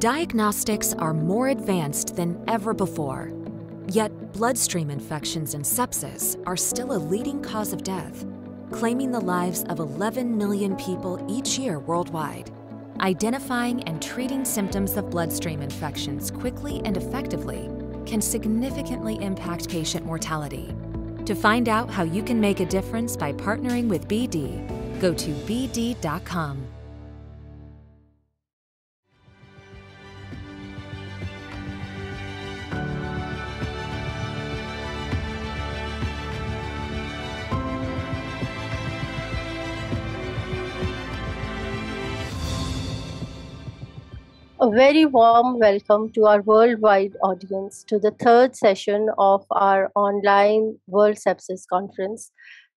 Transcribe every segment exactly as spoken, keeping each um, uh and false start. Diagnostics are more advanced than ever before. Yet bloodstream infections and sepsis are still a leading cause of death, claiming the lives of eleven million people each year worldwide. Identifying and treating symptoms of bloodstream infections quickly and effectively can significantly impact patient mortality. To find out how you can make a difference by partnering with B D, go to B D dot com. A very warm welcome to our worldwide audience to the third session of our online World Sepsis Conference.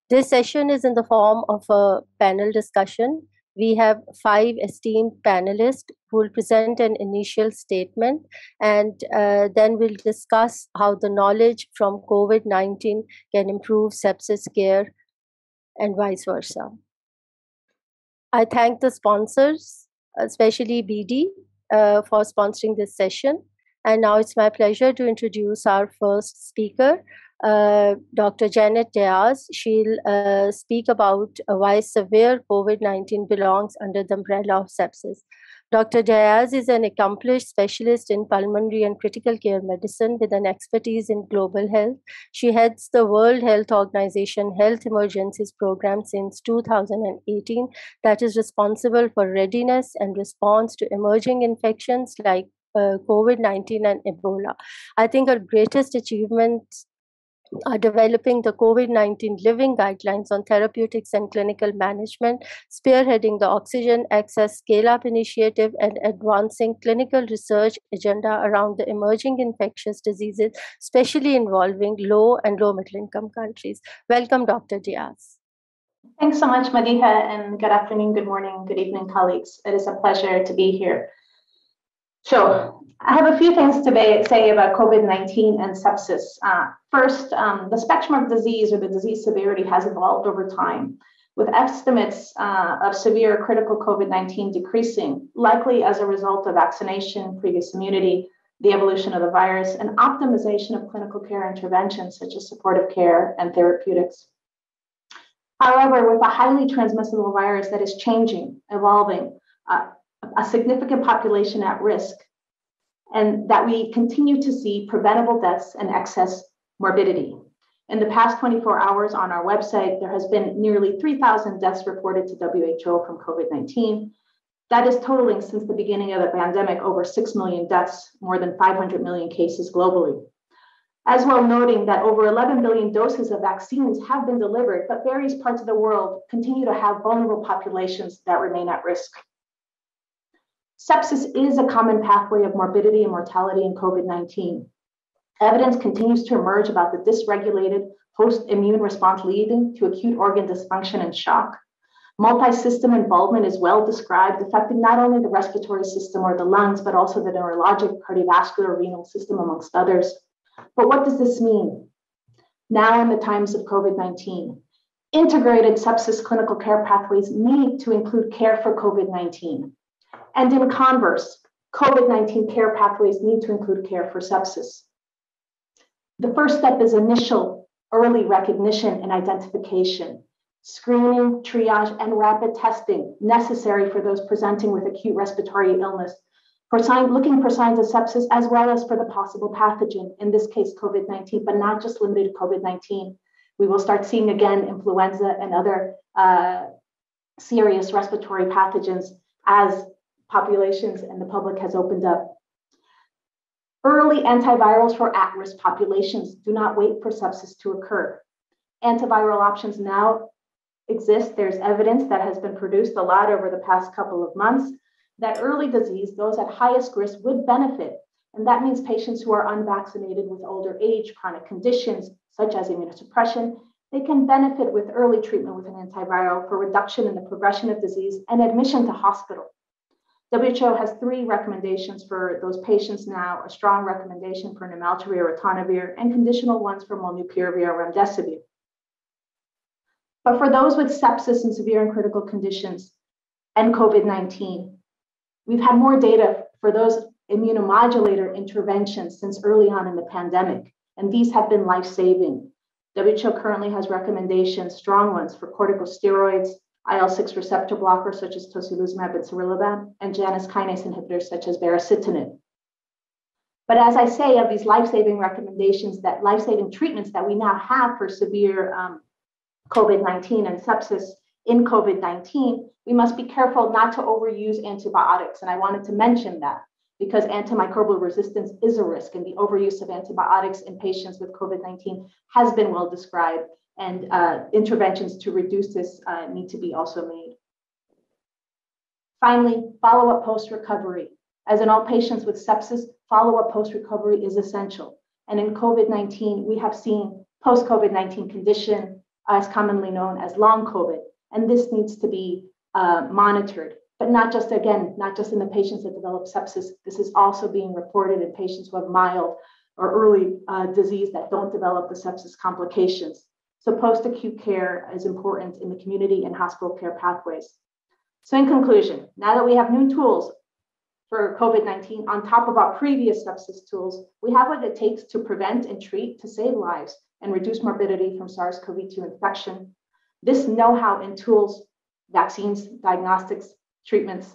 This session is in the form of a panel discussion. We have five esteemed panelists who will present an initial statement, and uh, then we'll discuss how the knowledge from COVID nineteen can improve sepsis care and vice versa. I thank the sponsors, especially B D, Uh, for sponsoring this session. And now it's my pleasure to introduce our first speaker, uh, Doctor Janet Diaz. She'll uh, speak about why severe COVID nineteen belongs under the umbrella of sepsis. Doctor Diaz is an accomplished specialist in pulmonary and critical care medicine with an expertise in global health. She heads the World Health Organization Health Emergencies Program since two thousand eighteen that is responsible for readiness and response to emerging infections like uh, COVID nineteen and Ebola. I think her greatest achievement are developing the COVID nineteen living guidelines on therapeutics and clinical management, spearheading the Oxygen Access Scale-Up Initiative, and advancing clinical research agenda around the emerging infectious diseases, especially involving low and low-middle-income countries. Welcome, Doctor Diaz. Thanks so much, Madiha, and good afternoon, good morning, good evening, colleagues. It is a pleasure to be here. So, I have a few things to say about COVID nineteen and sepsis. Uh, first, um, the spectrum of disease or the disease severity has evolved over time, with estimates uh, of severe critical COVID nineteen decreasing, likely as a result of vaccination, previous immunity, the evolution of the virus, and optimization of clinical care interventions such as supportive care and therapeutics. However, with a highly transmissible virus that is changing, evolving, uh, a significant population at risk, and that we continue to see preventable deaths and excess morbidity. In the past twenty-four hours on our website, there has been nearly three thousand deaths reported to W H O from COVID nineteen. That is totaling since the beginning of the pandemic over six million deaths, more than five hundred million cases globally. As well noting that over eleven billion doses of vaccines have been delivered, but various parts of the world continue to have vulnerable populations that remain at risk. Sepsis is a common pathway of morbidity and mortality in COVID nineteen. Evidence continues to emerge about the dysregulated host immune response leading to acute organ dysfunction and shock. Multi-system involvement is well described, affecting not only the respiratory system or the lungs, but also the neurologic, cardiovascular, renal system, amongst others. But what does this mean? Now in the times of COVID nineteen, integrated sepsis clinical care pathways need to include care for COVID nineteen. And in converse, COVID nineteen care pathways need to include care for sepsis. The first step is initial early recognition and identification, screening, triage, and rapid testing necessary for those presenting with acute respiratory illness, for sign, looking for signs of sepsis as well as for the possible pathogen, in this case, COVID nineteen, but not just limited to COVID nineteen. We will start seeing again influenza and other uh, serious respiratory pathogens as populations and the public has opened up. Early antivirals for at-risk populations. Do not wait for sepsis to occur. Antiviral options now exist. There's evidence that has been produced a lot over the past couple of months that early disease, those at highest risk would benefit. And that means patients who are unvaccinated with older age, chronic conditions, such as immunosuppression, they can benefit with early treatment with an antiviral for reduction in the progression of disease and admission to hospital. W H O has three recommendations for those patients now, a strong recommendation for nirmatrelvir, ritonavir, and conditional ones for molnupiravir, remdesivir. But for those with sepsis and severe and critical conditions and COVID nineteen, we've had more data for those immunomodulator interventions since early on in the pandemic, and these have been life-saving. W H O currently has recommendations, strong ones, for corticosteroids, I L six receptor blockers such as tocilizumab and Casirivimab, and Janus kinase inhibitors such as baricitinib. But as I say, of these life-saving recommendations, that life-saving treatments that we now have for severe um, COVID nineteen and sepsis in COVID nineteen, we must be careful not to overuse antibiotics. And I wanted to mention that because antimicrobial resistance is a risk, and the overuse of antibiotics in patients with COVID nineteen has been well described, and uh, interventions to reduce this uh, need to be also made. Finally, follow-up post-recovery. As in all patients with sepsis, follow-up post-recovery is essential. And in COVID nineteen, we have seen post-COVID nineteen condition as commonly known as long COVID. And this needs to be uh, monitored, but not just, again, not just in the patients that develop sepsis. This is also being reported in patients who have mild or early uh, disease that don't develop the sepsis complications. So post-acute care is important in the community and hospital care pathways. So in conclusion, now that we have new tools for COVID nineteen on top of our previous sepsis tools, we have what it takes to prevent and treat to save lives and reduce morbidity from SARS CoV two infection. This know-how and tools, vaccines, diagnostics, treatments,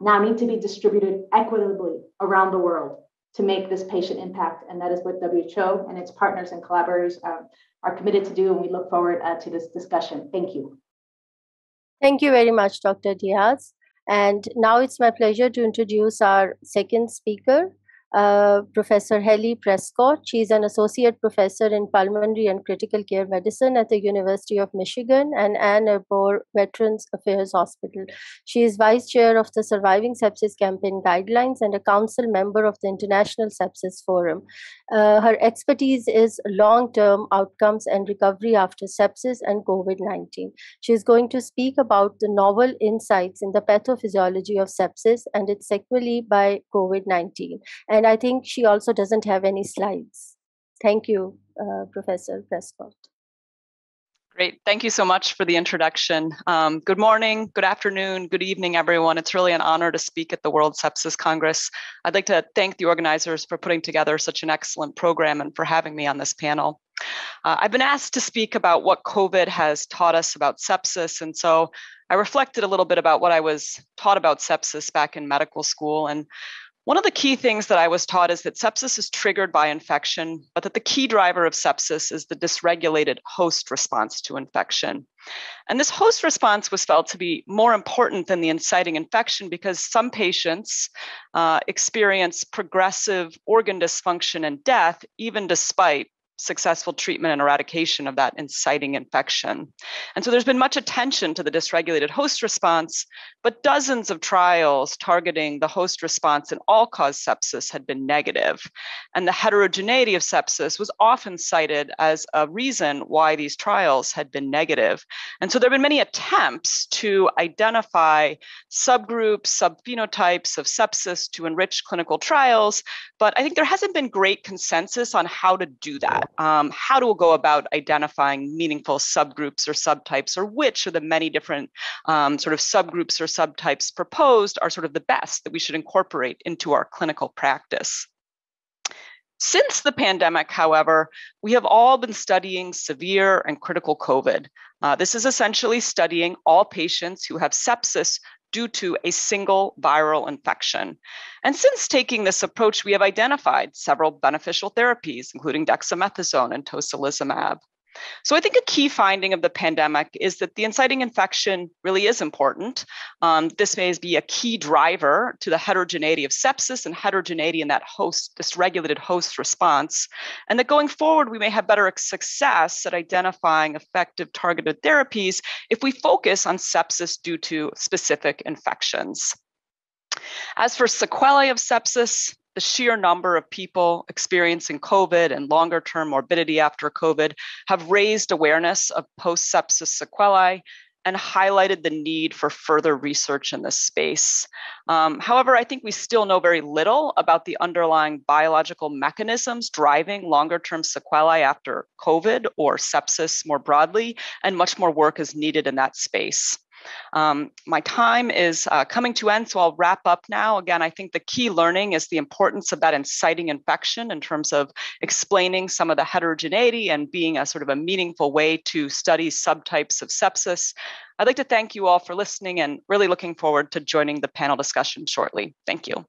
now need to be distributed equitably around the world to make this patient impact. And that is what W H O and its partners and collaborators um, are committed to do, and we look forward uh, to this discussion. Thank you. Thank you very much, Doctor Diaz. And now it's my pleasure to introduce our second speaker, uh, Professor Hallie Prescott. She's an associate professor in pulmonary and critical care medicine at the University of Michigan and Ann Arbor Veterans Affairs Hospital. She is vice chair of the Surviving Sepsis Campaign Guidelines and a council member of the International Sepsis Forum. Uh, her expertise is long-term outcomes and recovery after sepsis and COVID nineteen. She is going to speak about the novel insights in the pathophysiology of sepsis and its sequelae by COVID nineteen. And And I think she also doesn't have any slides. Thank you, uh, Professor Prescott. Great. Thank you so much for the introduction. Um, good morning, good afternoon, good evening, everyone. It's really an honor to speak at the World Sepsis Congress. I'd like to thank the organizers for putting together such an excellent program and for having me on this panel. Uh, I've been asked to speak about what COVID has taught us about sepsis, and so I reflected a little bit about what I was taught about sepsis back in medical school. And one of the key things that I was taught is that sepsis is triggered by infection, but that the key driver of sepsis is the dysregulated host response to infection. And this host response was felt to be more important than the inciting infection because some patients uh, experience progressive organ dysfunction and death, even despite successful treatment and eradication of that inciting infection. And so there's been much attention to the dysregulated host response, but dozens of trials targeting the host response in all-cause sepsis had been negative. And the heterogeneity of sepsis was often cited as a reason why these trials had been negative. And so there have been many attempts to identify subgroups, subphenotypes of sepsis to enrich clinical trials, but I think there hasn't been great consensus on how to do that. Um, how do we go about identifying meaningful subgroups or subtypes, or which of the many different um, sort of subgroups or subtypes proposed are sort of the best that we should incorporate into our clinical practice? Since the pandemic, however, we have all been studying severe and critical COVID. Uh, this is essentially studying all patients who have sepsis due to a single viral infection. And since taking this approach, we have identified several beneficial therapies, including dexamethasone and tocilizumab. So I think a key finding of the pandemic is that the inciting infection really is important. Um, this may be a key driver to the heterogeneity of sepsis and heterogeneity in that host, dysregulated host response, and that going forward, we may have better success at identifying effective targeted therapies if we focus on sepsis due to specific infections. As for sequelae of sepsis, the sheer number of people experiencing COVID and longer-term morbidity after COVID have raised awareness of post-sepsis sequelae and highlighted the need for further research in this space. Um, however, I think we still know very little about the underlying biological mechanisms driving longer-term sequelae after COVID or sepsis more broadly, and much more work is needed in that space. Um, my time is uh, coming to end, so I'll wrap up now. Again, I think the key learning is the importance of that inciting infection in terms of explaining some of the heterogeneity and being a sort of a meaningful way to study subtypes of sepsis. I'd like to thank you all for listening and really looking forward to joining the panel discussion shortly. Thank you.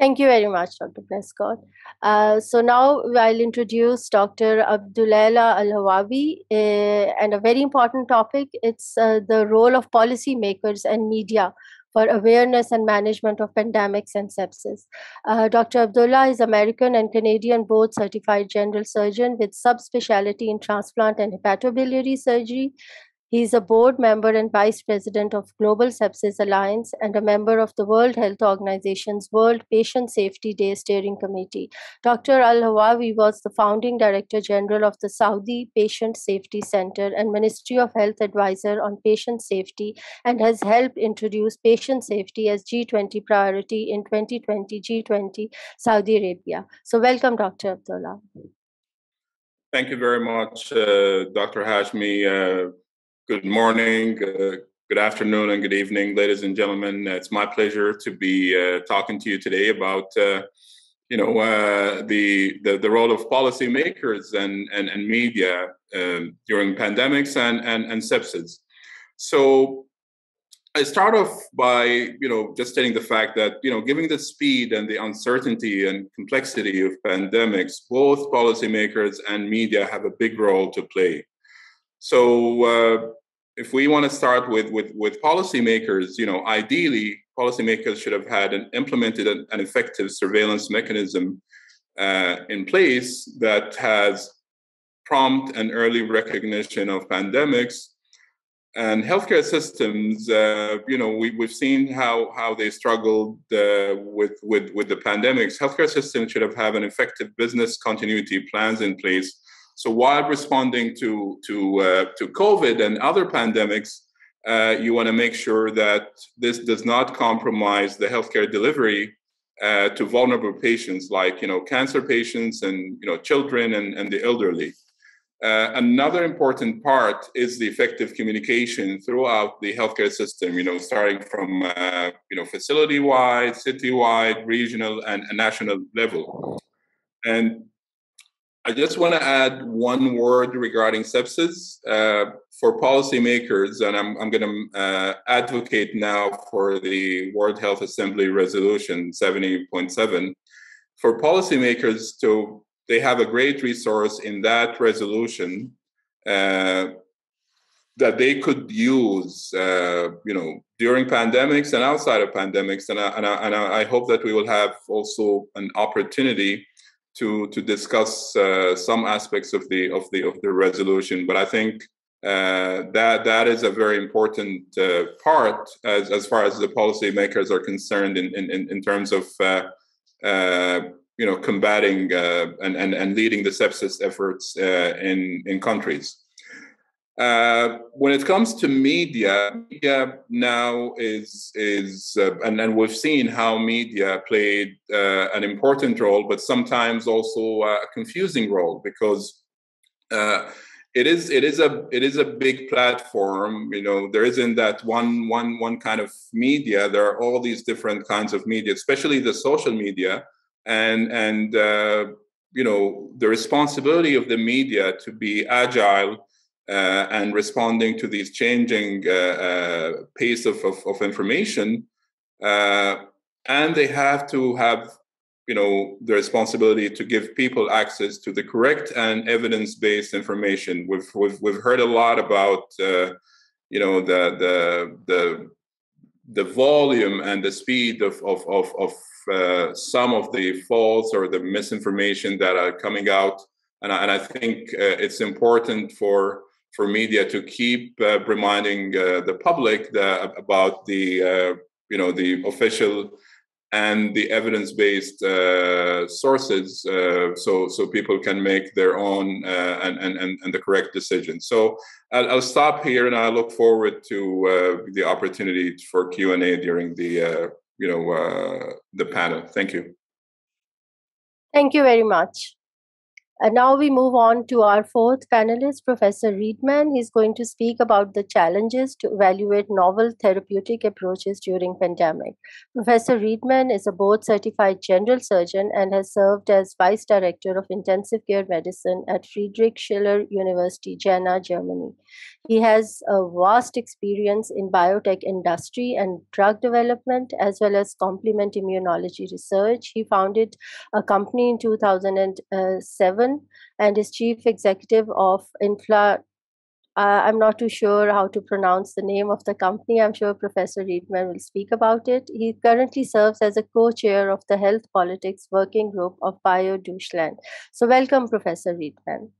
Thank you very much, Doctor Prescott. Uh, so now I'll introduce Doctor Abdullah Alhawsawi uh, and a very important topic. It's uh, the role of policymakers and media for awareness and management of pandemics and sepsis. Uh, Doctor Abdullah is American and Canadian board certified general surgeon with subspecialty in transplant and hepatobiliary surgery. He is a board member and vice president of Global Sepsis Alliance and a member of the World Health Organization's World Patient Safety Day Steering Committee. Doctor Al-Hawawi was the founding director general of the Saudi Patient Safety Center and Ministry of Health advisor on patient safety, and has helped introduce patient safety as G twenty priority in twenty twenty G twenty Saudi Arabia. So welcome, Doctor Abdullah. Thank you very much, uh, Doctor Hashmi. Uh, Good morning, uh, good afternoon, and good evening, ladies and gentlemen. It's my pleasure to be uh, talking to you today about, uh, you know, uh, the, the the role of policymakers and and, and media um, during pandemics and, and and sepsis. So I start off by, you know, just stating the fact that, you know, given the speed and the uncertainty and complexity of pandemics, both policymakers and media have a big role to play. So uh, if we want to start with, with, with policymakers, you know, ideally, policymakers should have had an implemented an, an effective surveillance mechanism uh, in place that has prompt and early recognition of pandemics. And healthcare systems, uh, you know, we, we've seen how, how they struggled uh, with, with, with the pandemics. Healthcare systems should have had an effective business continuity plans in place. So while responding to to uh, to COVID and other pandemics, uh, you want to make sure that this does not compromise the healthcare delivery uh, to vulnerable patients, like you know cancer patients and you know children and, and the elderly. Uh, another important part is the effective communication throughout the healthcare system. You know, starting from uh, you know facility-wide, city-wide, regional, and, and national level, and I just want to add one word regarding sepsis uh, for policymakers, and I'm, I'm going to uh, advocate now for the World Health Assembly Resolution seventy point seven. For policymakers, to, they have a great resource in that resolution uh, that they could use, uh, you know, during pandemics and outside of pandemics, and I, and I, and I hope that we will have also an opportunity to to discuss uh, some aspects of the of the of the resolution, but I think uh, that that is a very important uh, part as as far as the policymakers are concerned in in in terms of uh, uh, you know combating uh, and and and leading the sepsis efforts uh, in in countries. Uh, when it comes to media, media now is, is uh, and, and we've seen how media played uh, an important role, but sometimes also a confusing role, because uh, it is it is a it is a big platform. You know, there isn't that one one one kind of media. There are all these different kinds of media, especially the social media, and and uh, you know the responsibility of the media to be agile. Uh, and responding to these changing uh, uh, pace of, of, of information, uh, and they have to have, you know, the responsibility to give people access to the correct and evidence-based information. We've we've we've heard a lot about, uh, you know, the the the the volume and the speed of of of, of uh, some of the false or the misinformation that are coming out, and I, and I think uh, it's important for. for media to keep uh, reminding uh, the public the, about the, uh, you know, the official and the evidence-based uh, sources, uh, so so people can make their own uh, and, and, and the correct decisions. So I'll, I'll stop here, and I look forward to uh, the opportunity for Q and A during the, uh, you know, uh, the panel. Thank you. Thank you very much. And now we move on to our fourth panelist, Professor Riedemann. He's going to speak about the challenges to evaluate novel therapeutic approaches during pandemic. Professor Riedemann is a board-certified general surgeon and has served as vice director of intensive care medicine at Friedrich Schiller University, Jena, Germany. He has a vast experience in biotech industry and drug development, as well as complement immunology research. He founded a company in two thousand seven. And is chief executive of Infla. Uh, I'm not too sure how to pronounce the name of the company. I'm sure Professor Riedemann will speak about it. He currently serves as a co-chair of the Health Politics Working Group of BioDuchland. So welcome, Professor Riedemann.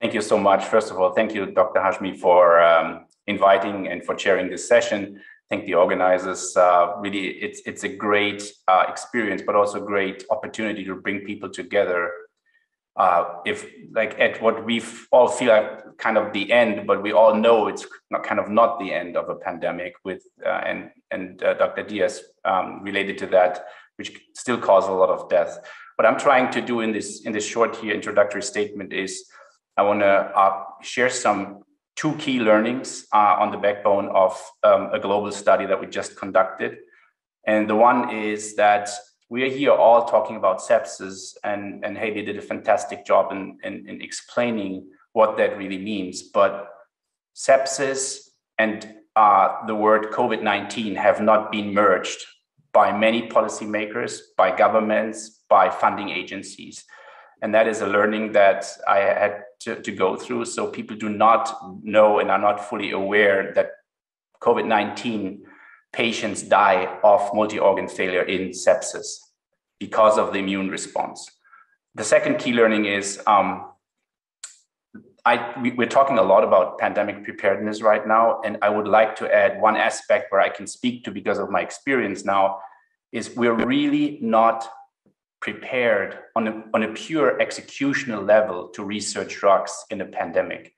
Thank you so much. First of all, thank you, Doctor Hashmi, for um, inviting and for chairing this session. Thank the organizers. Uh, really, it's, it's a great uh, experience, but also a great opportunity to bring people together. Uh, if like at what we all feel like kind of the end, but we all know it's not kind of not the end of a pandemic with, uh, and, and uh, Doctor Diaz um, related to that, which still causes a lot of death. What I'm trying to do in this, in this short here introductory statement is I wanna uh, share some two key learnings uh, on the backbone of um, a global study that we just conducted. And the one is that we are here all talking about sepsis, and, and Hallie did a fantastic job in, in, in explaining what that really means. But sepsis and uh, the word COVID nineteen have not been merged by many policymakers, by governments, by funding agencies. And that is a learning that I had to, to go through. So people do not know and are not fully aware that COVID nineteen patients die of multi-organ failure in sepsis because of the immune response. The second key learning is um, I, we, we're talking a lot about pandemic preparedness right now, and I would like to add one aspect where I can speak to because of my experience now is we're really not prepared on a, on a pure executional level to research drugs in a pandemic.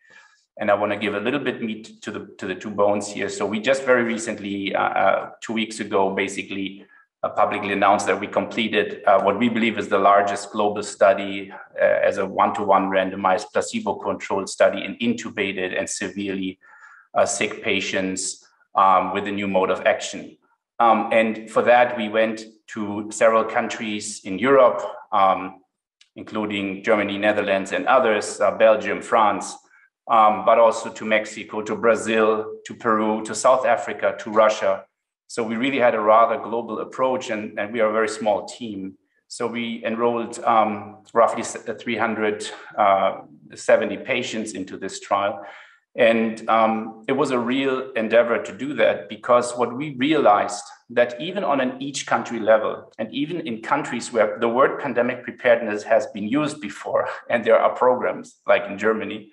And I want to give a little bit meat to the to the two bones here. So we just very recently, uh, uh, two weeks ago, basically uh, publicly announced that we completed uh, what we believe is the largest global study uh, as a one-to-one randomized placebo-controlled study in intubated and severely uh, sick patients um, with a new mode of action. Um, and for that, we went to several countries in Europe, um, including Germany, Netherlands, and others, uh, Belgium, France, Um, but also to Mexico, to Brazil, to Peru, to South Africa, to Russia. So we really had a rather global approach, and, and we are a very small team. So we enrolled um, roughly three hundred seventy patients into this trial. And um, it was a real endeavor to do that, because what we realized that even on an each country level, and even in countries where the word pandemic preparedness has been used before, and there are programs like in Germany,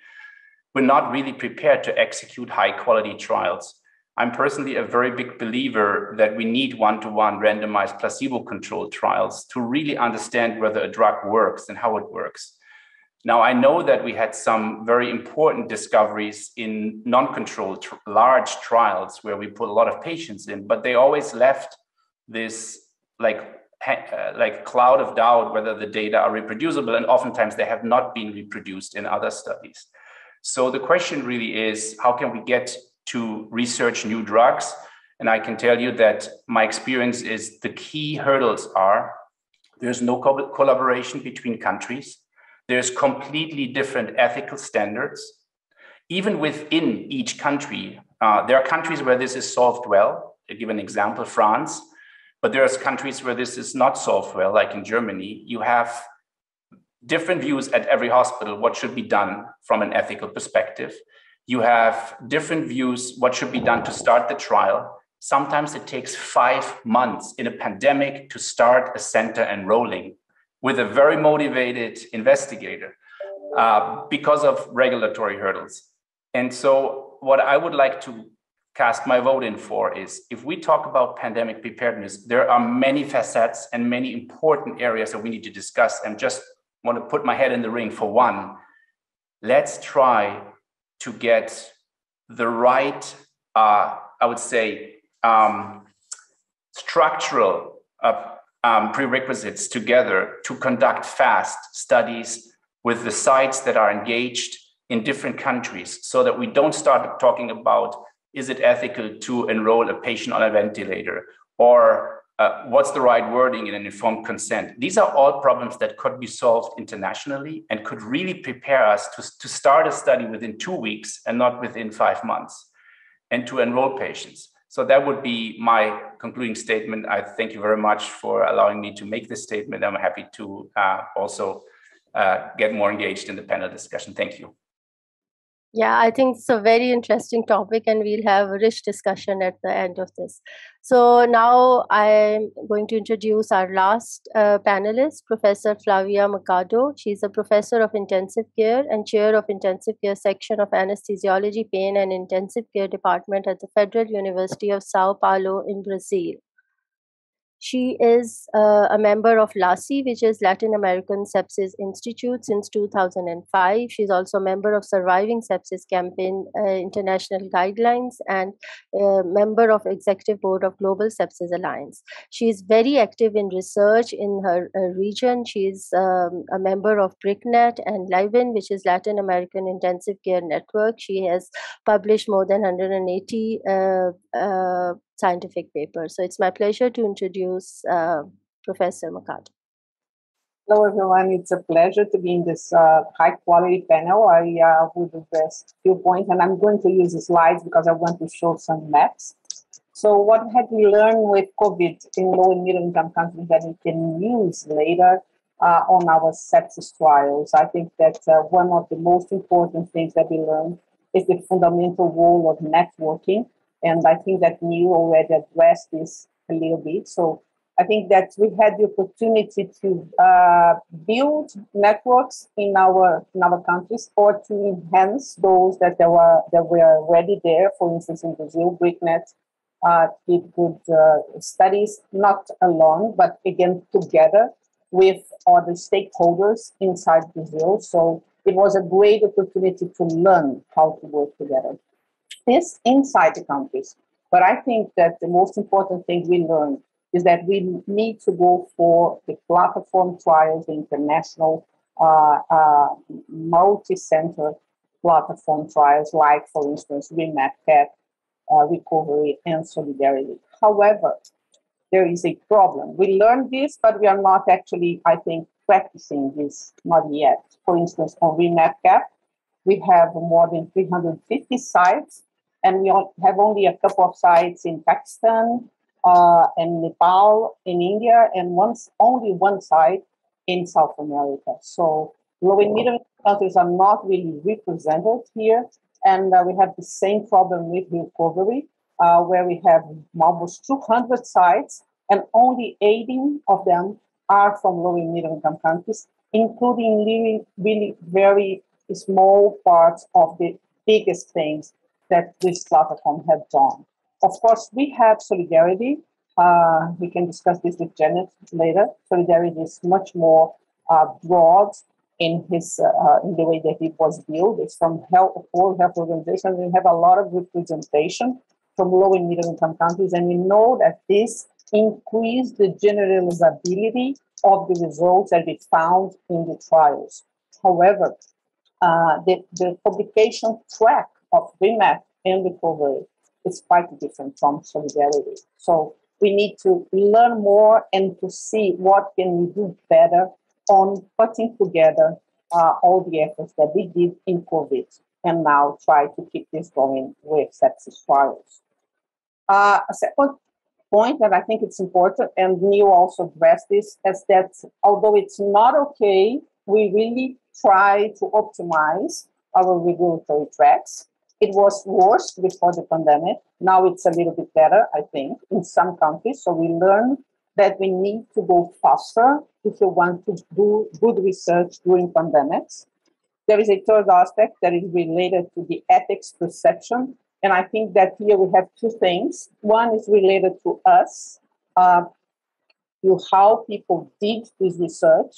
we're not really prepared to execute high quality trials. I'm personally a very big believer that we need one-to-one randomized placebo-controlled trials to really understand whether a drug works and how it works. Now, I know that we had some very important discoveries in non-controlled tr- large trials where we put a lot of patients in, but they always left this like Uh, like cloud of doubt whether the data are reproducible, and oftentimes they have not been reproduced in other studies. So the question really is, how can we get to research new drugs? And I can tell you that my experience is the key hurdles are, there's no co- collaboration between countries. There's completely different ethical standards. Even within each country, uh, there are countries where this is solved well. I give an example, France. But there are countries where this is not solved well, like in Germany. You have different views at every hospital, what should be done from an ethical perspective. You have different views, what should be done to start the trial. Sometimes it takes five months in a pandemic to start a center enrolling with a very motivated investigator uh, because of regulatory hurdles. And so what I would like to cast my vote in for is, if we talk about pandemic preparedness, there are many facets and many important areas that we need to discuss, and just want to put my head in the ring for one. Let's try to get the right, uh, I would say, um, structural uh, um, prerequisites together to conduct fast studies with the sites that are engaged in different countries so that we don't start talking about, is it ethical to enroll a patient on a ventilator? Or uh, what's the right wording in an informed consent? These are all problems that could be solved internationally and could really prepare us to, to start a study within two weeks and not within five months and to enroll patients. So that would be my concluding statement. I thank you very much for allowing me to make this statement. I'm happy to uh, also uh, get more engaged in the panel discussion. Thank you. Yeah, I think it's a very interesting topic and we'll have a rich discussion at the end of this. So now I'm going to introduce our last uh, panelist, Professor Flavia Machado. She's a professor of intensive care and chair of intensive care section of anesthesiology, pain and intensive care department at the Federal University of Sao Paulo in Brazil. She is uh, a member of LASI, which is Latin American Sepsis Institute, since two thousand five. She's also a member of Surviving Sepsis Campaign uh, International Guidelines and a member of Executive Board of Global Sepsis Alliance. She is very active in research in her uh, region. She is um, a member of BRICNet and LIVIN, which is Latin American Intensive Care Network. She has published more than one hundred eighty uh, uh, scientific paper. So it's my pleasure to introduce uh, Professor Machado. Hello, everyone. It's a pleasure to be in this uh, high-quality panel. I uh, would address a few points, and I'm going to use the slides because I want to show some maps. So what had we learned with COVID in low and middle-income countries that we can use later uh, on our sepsis trials? I think that uh, one of the most important things that we learned is the fundamental role of networking. And I think that Neil already addressed this a little bit. So I think that we had the opportunity to uh, build networks in our in our countries, or to enhance those that there were that were already there. For instance, in Brazil, BRICNet uh, did good uh, studies, not alone, but again together with other stakeholders inside Brazil. So it was a great opportunity to learn how to work together. This inside the countries. But I think that the most important thing we learned is that we need to go for the platform trials, the international uh, uh, multi-center platform trials, like, for instance, ReMapCap, uh, Recovery, and Solidarity. However, there is a problem. We learned this, but we are not actually, I think, practicing this, not yet. For instance, on ReMapCap, we have more than three hundred fifty sites, and we have only a couple of sites in Pakistan, uh, and Nepal, in India, and once only one site in South America. So low and middle countries are not really represented here, and uh, we have the same problem with recovery, uh, where we have almost two hundred sites, and only eighteen of them are from low and middle income countries, including really, really very small parts of the biggest things that this platform has done. Of course, we have Solidarity. Uh, we can discuss this with Janet later. Solidarity is much more uh, broad in his uh, in the way that it was built. It's from health, World Health Organization. We have a lot of representation from low and middle income countries, and we know that this increased the generalizability of the results that we found in the trials. However, Uh, the, the publication track of REMAP and Recovery is quite different from Solidarity. So we need to learn more and to see what can we do better on putting together uh, all the efforts that we did in COVID, and now try to keep this going with sepsis trials. Uh, a second point that I think it's important, and Neil also addressed this, is that although it's not okay, we really try to optimize our regulatory tracks. It was worse before the pandemic. Now it's a little bit better, I think, in some countries. So we learned that we need to go faster if you want to do good research during pandemics. There is a third aspect that is related to the ethics perception. And I think that here we have two things. One is related to us, uh, to how people did this research.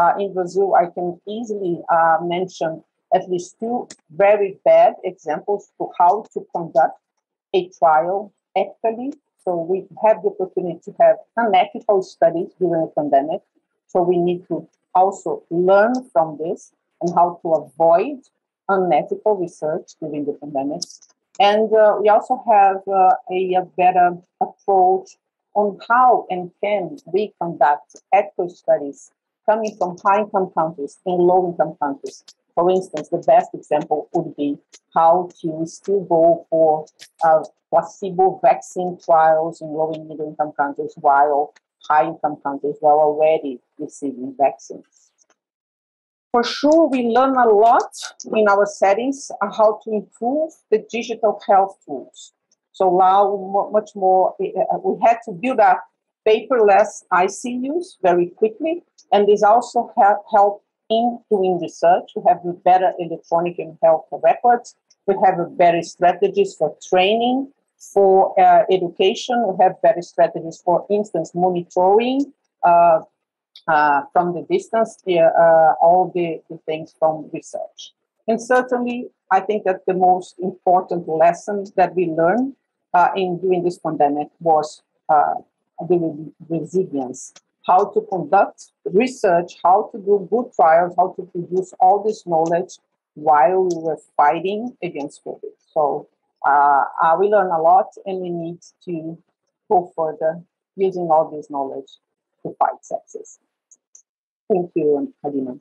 Uh, in Brazil, I can easily uh, mention at least two very bad examples to how to conduct a trial ethically. So we have the opportunity to have unethical studies during a pandemic. So we need to also learn from this and how to avoid unethical research during the pandemic. And uh, we also have uh, a, a better approach on how and can we conduct ethical studies coming from high-income countries and low-income countries. For instance, the best example would be how to still go for uh, placebo vaccine trials in low and middle-income countries while high-income countries are already receiving vaccines. For sure, we learn a lot in our settings on how to improve the digital health tools. So now much more, we had to build up paperless I C Us very quickly, and this also have helped in doing research. We have better electronic and health records. We have better strategies for training, for uh, education. We have better strategies, for instance, monitoring uh, uh, from the distance, uh, uh, all the, the things from research. And certainly, I think that the most important lesson that we learned uh, in during this pandemic was uh, the resilience, how to conduct research, how to do good trials, how to produce all this knowledge while we were fighting against COVID. So uh, uh, we learn a lot, and we need to go further using all this knowledge to fight sepsis. Thank you, Halima.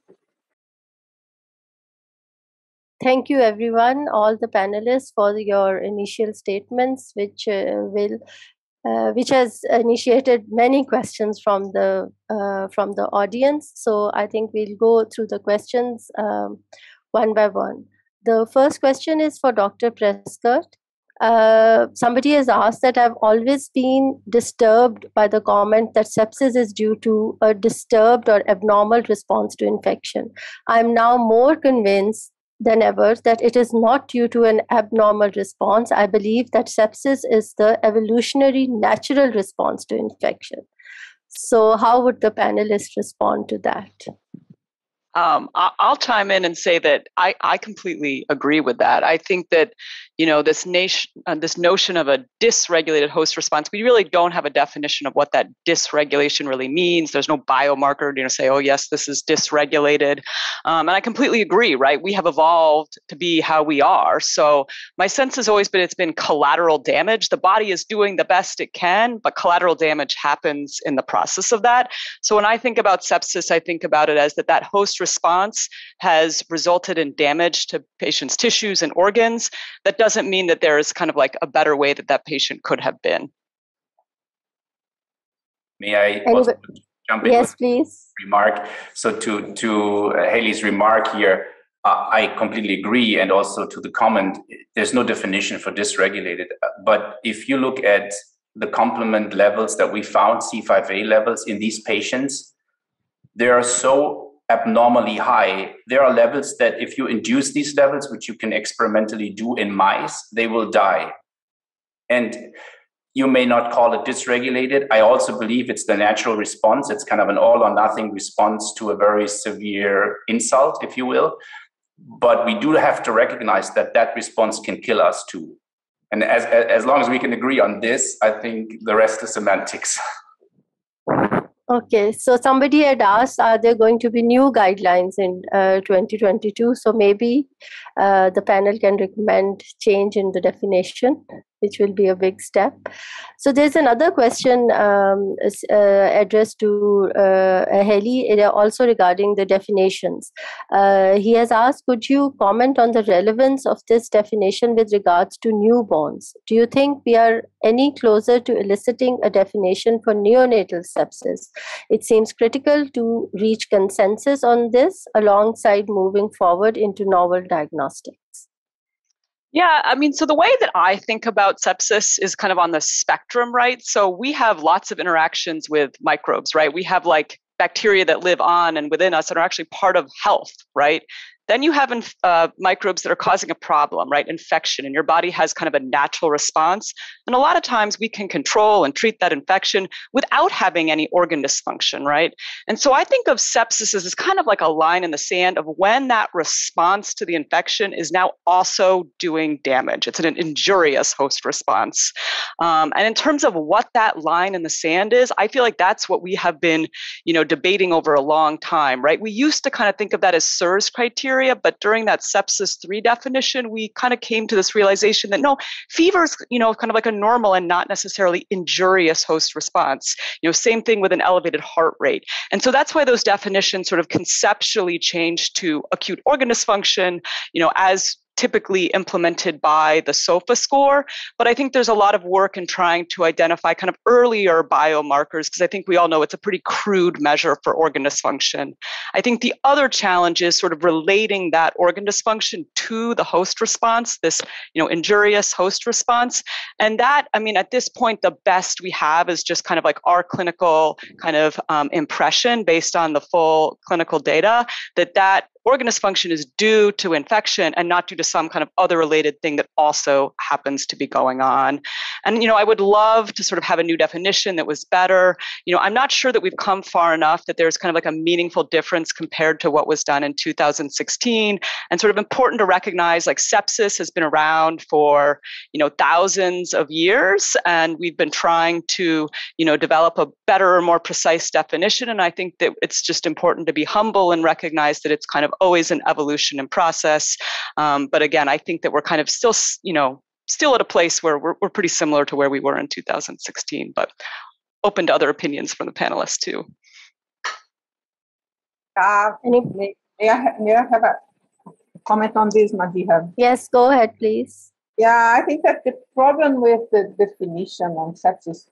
Thank you, everyone, all the panelists, for your initial statements, which uh, will Uh, which has initiated many questions from the uh, from the audience. So I think we'll go through the questions um, one by one. The first question is for Doctor Prescott. Uh, somebody has asked that I've always been disturbed by the comment that sepsis is due to a disturbed or abnormal response to infection. I'm now more convinced than ever that it is not due to an abnormal response. I believe that sepsis is the evolutionary natural response to infection. So how would the panelists respond to that? Um, I'll chime in and say that I, I completely agree with that. I think that, you know, this nation, uh, this notion of a dysregulated host response, we really don't have a definition of what that dysregulation really means. There's no biomarker to you know, say, oh, yes, this is dysregulated. Um, and I completely agree, right? We have evolved to be how we are. So my sense has always been it's been collateral damage. The body is doing the best it can, but collateral damage happens in the process of that. So when I think about sepsis, I think about it as that that host response has resulted in damage to patients' tissues and organs. That doesn't mean that there is kind of like a better way that that patient could have been. May I also jump in? Yes, please. Remark. So to, to Hallie's remark here, uh, I completely agree. And also to the comment, there's no definition for dysregulated. But if you look at the complement levels that we found, C five a levels in these patients, they are so abnormally high. There are levels that if you induce these levels, which you can experimentally do in mice, they will die. And you may not call it dysregulated. I also believe it's the natural response. It's kind of an all or nothing response to a very severe insult, if you will. But we do have to recognize that that response can kill us too. And as, as long as we can agree on this, I think the rest is semantics. Okay, so somebody had asked, are there going to be new guidelines in uh, twenty twenty-two? So maybe uh, the panel can recommend change in the definition, which will be a big step. So there's another question um, uh, addressed to uh, Hallie, also regarding the definitions. Uh, he has asked, could you comment on the relevance of this definition with regards to newborns? Do you think we are any closer to eliciting a definition for neonatal sepsis? It seems critical to reach consensus on this alongside moving forward into novel diagnostics. Yeah, I mean, so the way that I think about sepsis is kind of on the spectrum, right? So we have lots of interactions with microbes, right? We have like bacteria that live on and within us and are actually part of health, right? Then you have inf- uh, microbes that are causing a problem, right? Infection, and your body has kind of a natural response. And a lot of times we can control and treat that infection without having any organ dysfunction, right? And so I think of sepsis as kind of like a line in the sand of when that response to the infection is now also doing damage. It's an injurious host response. Um, and in terms of what that line in the sand is, I feel like that's what we have been, you know, debating over a long time, right? We used to kind of think of that as SIRS criteria. But during that sepsis three definition, we kind of came to this realization that no, fever is, you know, kind of like a normal and not necessarily injurious host response. You know, same thing with an elevated heart rate. And so that's why those definitions sort of conceptually changed to acute organ dysfunction, you know, as typically implemented by the SOFA score. But I think there's a lot of work in trying to identify kind of earlier biomarkers, because I think we all know it's a pretty crude measure for organ dysfunction. I think the other challenge is sort of relating that organ dysfunction to the host response, this, you know, injurious host response. And that, I mean, at this point, the best we have is just kind of like our clinical kind of um, impression based on the full clinical data that that organ dysfunction is due to infection and not due to some kind of other related thing that also happens to be going on. And, you know, I would love to sort of have a new definition that was better. You know, I'm not sure that we've come far enough that there's kind of like a meaningful difference compared to what was done in two thousand sixteen. And sort of important to recognize, like, sepsis has been around for, you know, thousands of years. And we've been trying to, you know, develop a better or more precise definition. And I think that it's just important to be humble and recognize that it's kind of always an evolution and process. Um, but again, I think that we're kind of still, you know, still at a place where we're, we're pretty similar to where we were in two thousand sixteen, but open to other opinions from the panelists too. Uh, may, may, I, may I have a comment on this, Madiha? Yes, go ahead, please. Yeah, I think that the problem with the definition on sepsis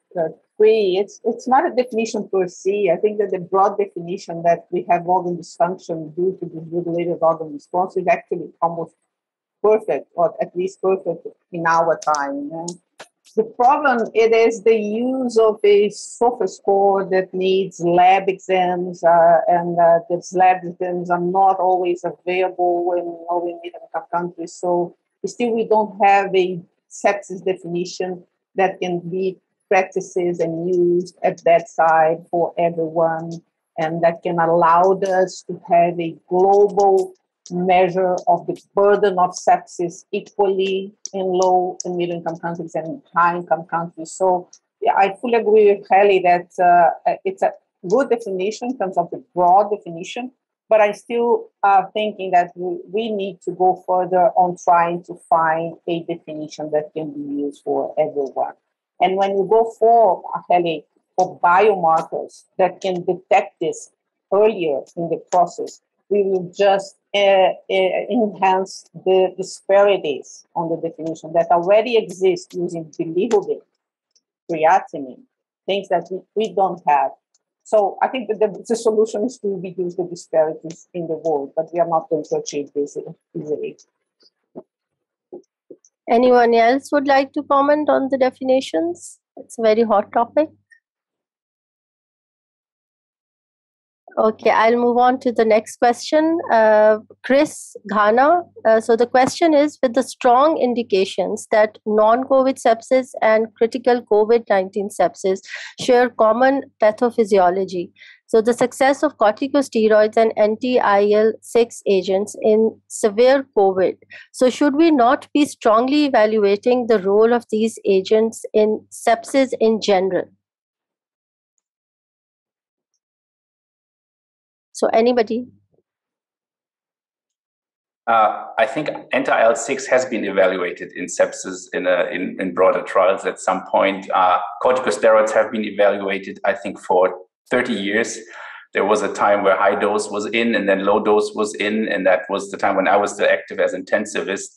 three, it's it's not a definition per se. I think that the broad definition that we have organ dysfunction due to dysregulated organ response is actually almost perfect, or at least perfect in our time. Yeah? The problem, it is the use of a SOFA score that needs lab exams, uh, and uh, these lab exams are not always available in all in middle income countries. So still, we don't have a sepsis definition that can be practices and used at that side for everyone, and that can allow us to have a global measure of the burden of sepsis equally in low and middle income countries and high income countries. So yeah, I fully agree with Hallie that uh, it's a good definition in terms of the broad definition, but I still uh, thinking that we, we need to go further on trying to find a definition that can be used for everyone. And when you go for, Hallie, for biomarkers that can detect this earlier in the process, we will just uh, enhance the disparities on the definition that already exist using bilirubin, creatinine, things that we, we don't have. So I think that the, the solution is to reduce the disparities in the world, but we are not going to achieve this easily. Anyone else would like to comment on the definitions? It's a very hot topic. Okay, I'll move on to the next question. Uh, Chris, Ghana. Uh, so the question is, with the strong indications that non-COVID sepsis and critical COVID nineteen sepsis share common pathophysiology, so the success of corticosteroids and anti-I L six agents in severe COVID, so should we not be strongly evaluating the role of these agents in sepsis in general? So anybody? Uh, I think anti-I L six has been evaluated in sepsis in, a, in, in broader trials at some point. Uh, corticosteroids have been evaluated, I think, for thirty years. There was a time where high dose was in and then low dose was in, and that was the time when I was still active as intensivist.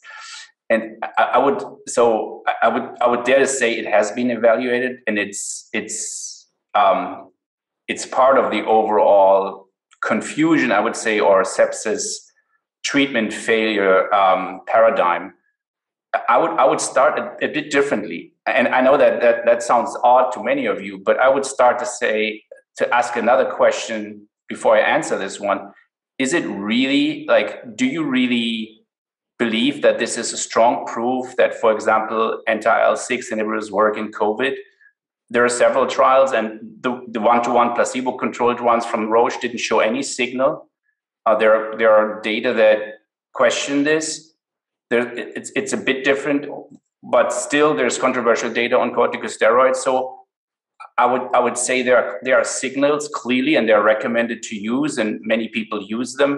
And I, I would, so I would, I would dare to say it has been evaluated, and it's it's um, it's part of the overall confusion, I would say, or sepsis treatment failure um, paradigm. I would I would start a, a bit differently, and I know that, that that sounds odd to many of you, but I would start to say. To ask another question before I answer this one, is it really, like, do you really believe that this is a strong proof that, for example, anti-I L six inhibitors work in COVID? There are several trials, and the, the one-to-one placebo-controlled ones from Roche didn't show any signal. Uh, there, there are data that question this. There, it's, it's a bit different, but still there's controversial data on corticosteroids. So I would I would say there are, there are signals clearly, and they're recommended to use, and many people use them.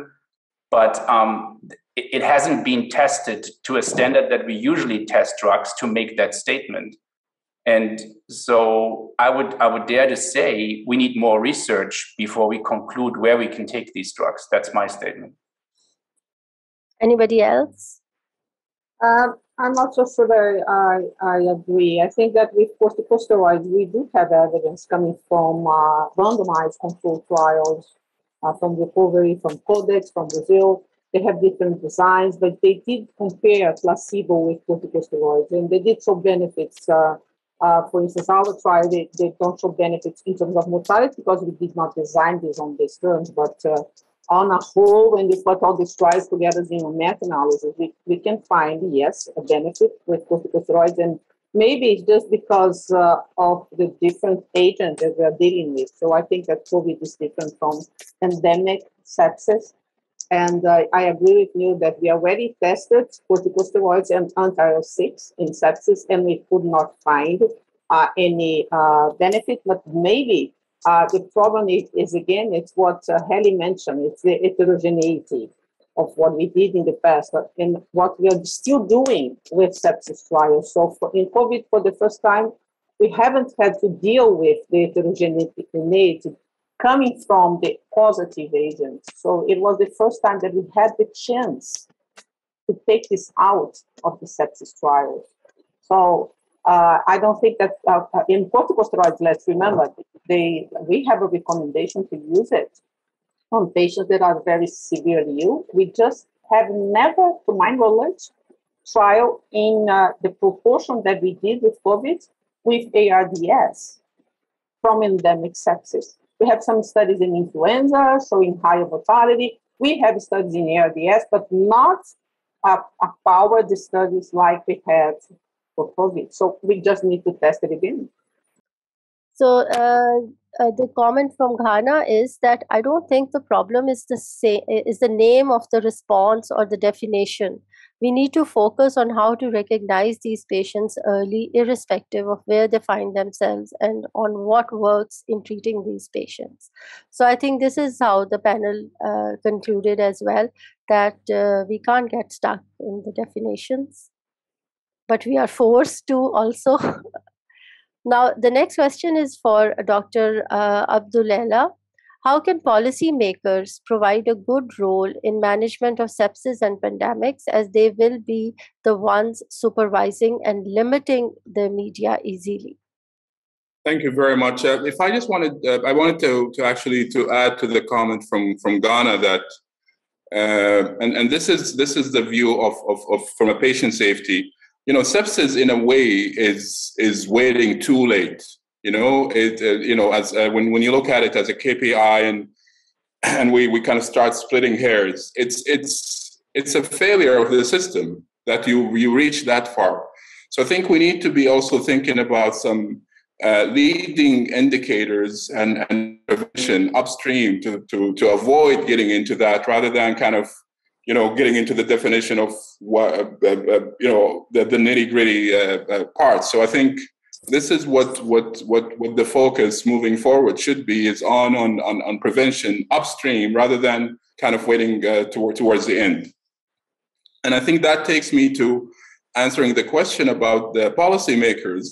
But um, it, it hasn't been tested to a standard that we usually test drugs to make that statement. And so I would I would dare to say we need more research before we conclude where we can take these drugs. That's my statement. Anybody else? Uh, I'm not so sure that I, I agree. I think that with corticosteroids, we do have evidence coming from uh, randomized controlled trials uh, from Recovery, from Codex, from Brazil. They have different designs, but they did compare placebo with corticosteroids, and they did show benefits. Uh, Uh, for instance, our trial, they, they don't show benefits in terms of mortality because we did not design this on these terms. But uh, on a whole, when we put all these trials together in a meta-analysis, we, we can find, yes, a benefit with corticosteroids. And maybe it's just because uh, of the different agents that we are dealing with. So I think that COVID is different from endemic sepsis. And uh, I agree with you that we already tested corticosteroids and anti I L six in sepsis, and we could not find uh, any uh, benefit. But maybe uh, the problem is, is, again, it's what uh, Hallie mentioned. It's the heterogeneity of what we did in the past and what we are still doing with sepsis trials. So for, in COVID, for the first time, we haven't had to deal with the heterogeneity coming from the causative agent. So it was the first time that we had the chance to take this out of the sepsis trials. So uh, I don't think that uh, in corticosteroids, let's remember, they we have a recommendation to use it on patients that are very severely ill. We just have never, to my knowledge, trial in uh, the proportion that we did with COVID with A R D S from endemic sepsis. We have some studies in influenza, showing higher mortality. We have studies in A R D S, but not uh, powered studies like we had for COVID. So we just need to test it again. So uh, uh, the comment from Ghana is that I don't think the problem is the same, is the name of the response or the definition. We need to focus on how to recognize these patients early, irrespective of where they find themselves and on what works in treating these patients. So I think this is how the panel uh, concluded as well, that uh, we can't get stuck in the definitions, but we are forced to also. Now, the next question is for Doctor Uh, Abdullah. How can policymakers provide a good role in management of sepsis and pandemics, as they will be the ones supervising and limiting the media easily? Thank you very much. Uh, if I just wanted, uh, I wanted to, to actually to add to the comment from, from Ghana that, uh, and and this is this is the view of, of of from a patient safety. You know, sepsis in a way is is waiting too late. You know, it. Uh, you know, as uh, when when you look at it as a K P I, and and we, we kind of start splitting hairs. It's it's it's a failure of the system that you you reach that far. So I think we need to be also thinking about some uh, leading indicators and and prevention upstream to to to avoid getting into that, rather than kind of you know getting into the definition of what uh, uh, you know the, the nitty gritty uh, uh, parts. So I think. This is what, what what what the focus moving forward should be, is on on on, on prevention upstream, rather than kind of waiting uh, toward, towards the end. And I think that takes me to answering the question about the policymakers.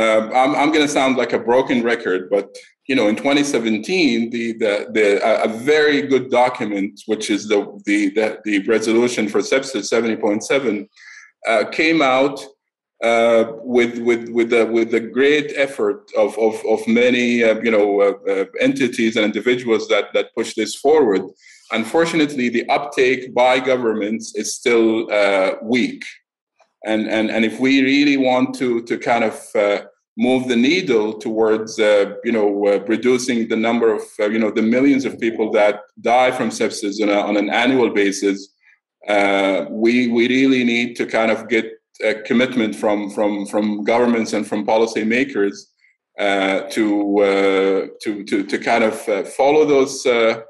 Uh, I'm I'm going to sound like a broken record, but you know, in twenty seventeen, the the the uh, a very good document, which is the the the, the resolution for sepsis seventy point seven, uh, came out. Uh, with with with the with the great effort of of, of many uh, you know uh, uh, entities and individuals that that push this forward. Unfortunately, the uptake by governments is still uh, weak, and and and if we really want to to kind of uh, move the needle towards, uh, you know, uh, reducing the number of, uh, you know, the millions of people that die from sepsis on, a, on an annual basis, uh, we we really need to kind of get a commitment from from from governments and from policymakers uh, to, uh, to to to kind of uh, follow those uh,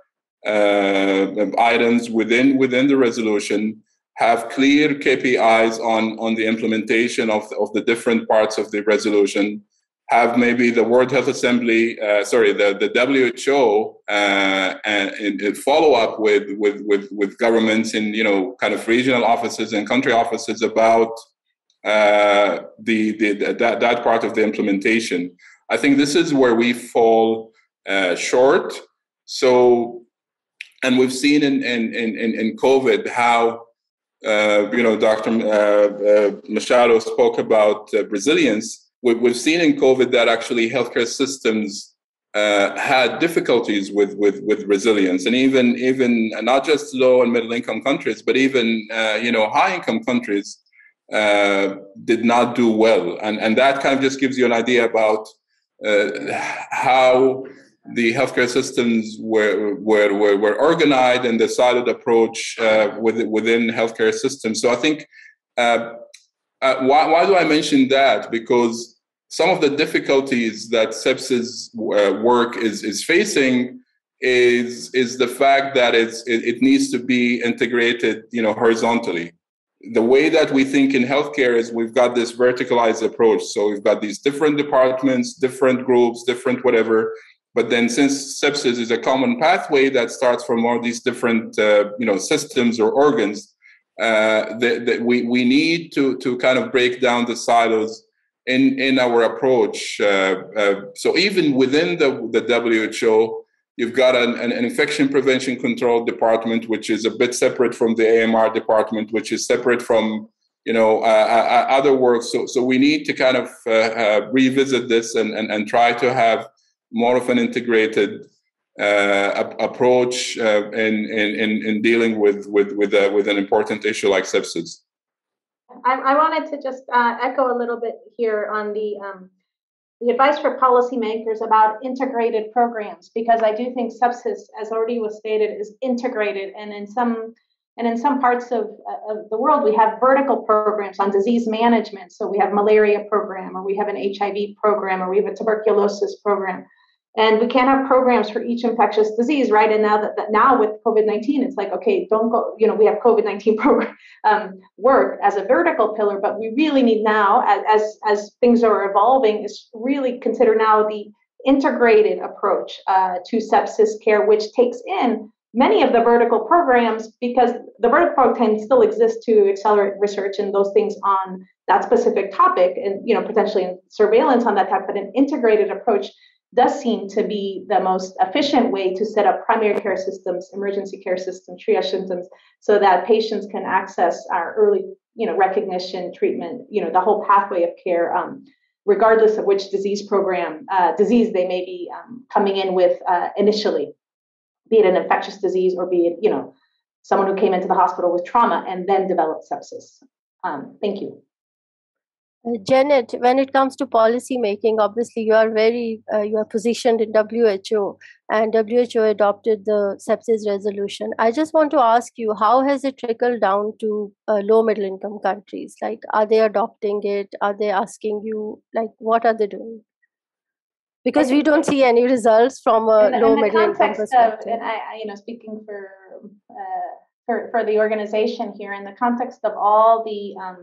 uh, items within within the resolution. Have clear K P Is on, on the implementation of the, of the different parts of the resolution, have maybe the World Health Assembly, uh, sorry, the, the W H O uh, and, and follow up with, with, with, with governments in, you know, kind of regional offices and country offices about uh, the, the, the that, that part of the implementation. I think this is where we fall uh, short. So, and we've seen in, in, in, in COVID how, Uh, you know, Doctor Uh, uh, Machado spoke about uh, resilience. We, we've seen in COVID that actually healthcare systems uh, had difficulties with, with with resilience, and even even not just low and middle income countries, but even uh, you know high income countries uh, did not do well, and and that kind of just gives you an idea about uh, how the healthcare systems were were were, were organized and decided approach uh, within, within healthcare systems. So I think uh, uh, why why do I mention that? Because some of the difficulties that sepsis uh, work is is facing is is the fact that it's it, it needs to be integrated, you know, horizontally. The way that we think in healthcare is we've got this verticalized approach. So we've got these different departments, different groups, different whatever. But then since sepsis is a common pathway that starts from all these different uh, you know, systems or organs, uh, that, that we, we need to, to kind of break down the silos in, in our approach. Uh, uh, so even within the, the W H O, you've got an, an infection prevention control department, which is a bit separate from the A M R department, which is separate from you know, uh, uh, other work. So, so we need to kind of uh, uh, revisit this and, and, and try to have more of an integrated uh, approach uh, in, in, in dealing with with with, uh, with an important issue like sepsis. I, I wanted to just uh, echo a little bit here on the um, the advice for policymakers about integrated programs, because I do think sepsis, as already was stated, is integrated, and in some and in some parts of, of the world we have vertical programs on disease management. So we have malaria program, or we have an H I V program, or we have a tuberculosis program. And we can't have programs for each infectious disease, right? And now that, that now with COVID nineteen, it's like, okay, don't go, you know, we have COVID nineteen program um, work as a vertical pillar, but we really need now, as, as things are evolving, is really consider now the integrated approach uh, to sepsis care, which takes in many of the vertical programs, because the vertical program still exists to accelerate research and those things on that specific topic, and you know potentially in surveillance on that type, but an integrated approach does seem to be the most efficient way to set up primary care systems, emergency care systems, triage systems, so that patients can access our early, you know, recognition, treatment, you know, the whole pathway of care, um, regardless of which disease program, uh, disease they may be um, coming in with uh, initially, be it an infectious disease or be it, you know, someone who came into the hospital with trauma and then developed sepsis. Um, thank you. Uh, Janet, when it comes to policy making, obviously you are very, uh, you are positioned in W H O, and W H O adopted the sepsis resolution. I just want to ask you, how has it trickled down to uh, low middle income countries? Like, are they adopting it? Are they asking you, like, what are they doing? Because we don't see any results from a in the, low in the middle income perspective. Of, and I, I, you know, speaking for, uh, for for the organization here, in the context of all the um,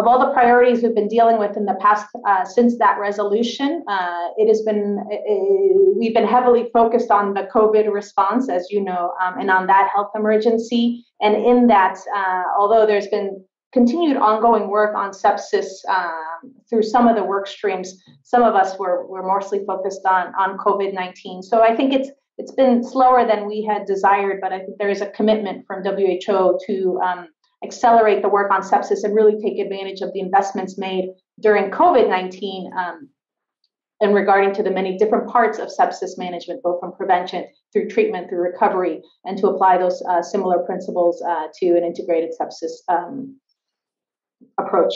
of all the priorities we've been dealing with in the past uh, since that resolution, uh, it has been uh, we've been heavily focused on the COVID response, as you know, um, and on that health emergency. And in that, uh, although there's been continued ongoing work on sepsis um, through some of the work streams, some of us were, were mostly focused on, on COVID nineteen. So I think it's it's been slower than we had desired, but I think there is a commitment from W H O to um, accelerate the work on sepsis and really take advantage of the investments made during COVID nineteen um, and regarding to the many different parts of sepsis management, both from prevention through treatment, through recovery, and to apply those uh, similar principles uh, to an integrated sepsis um, approach.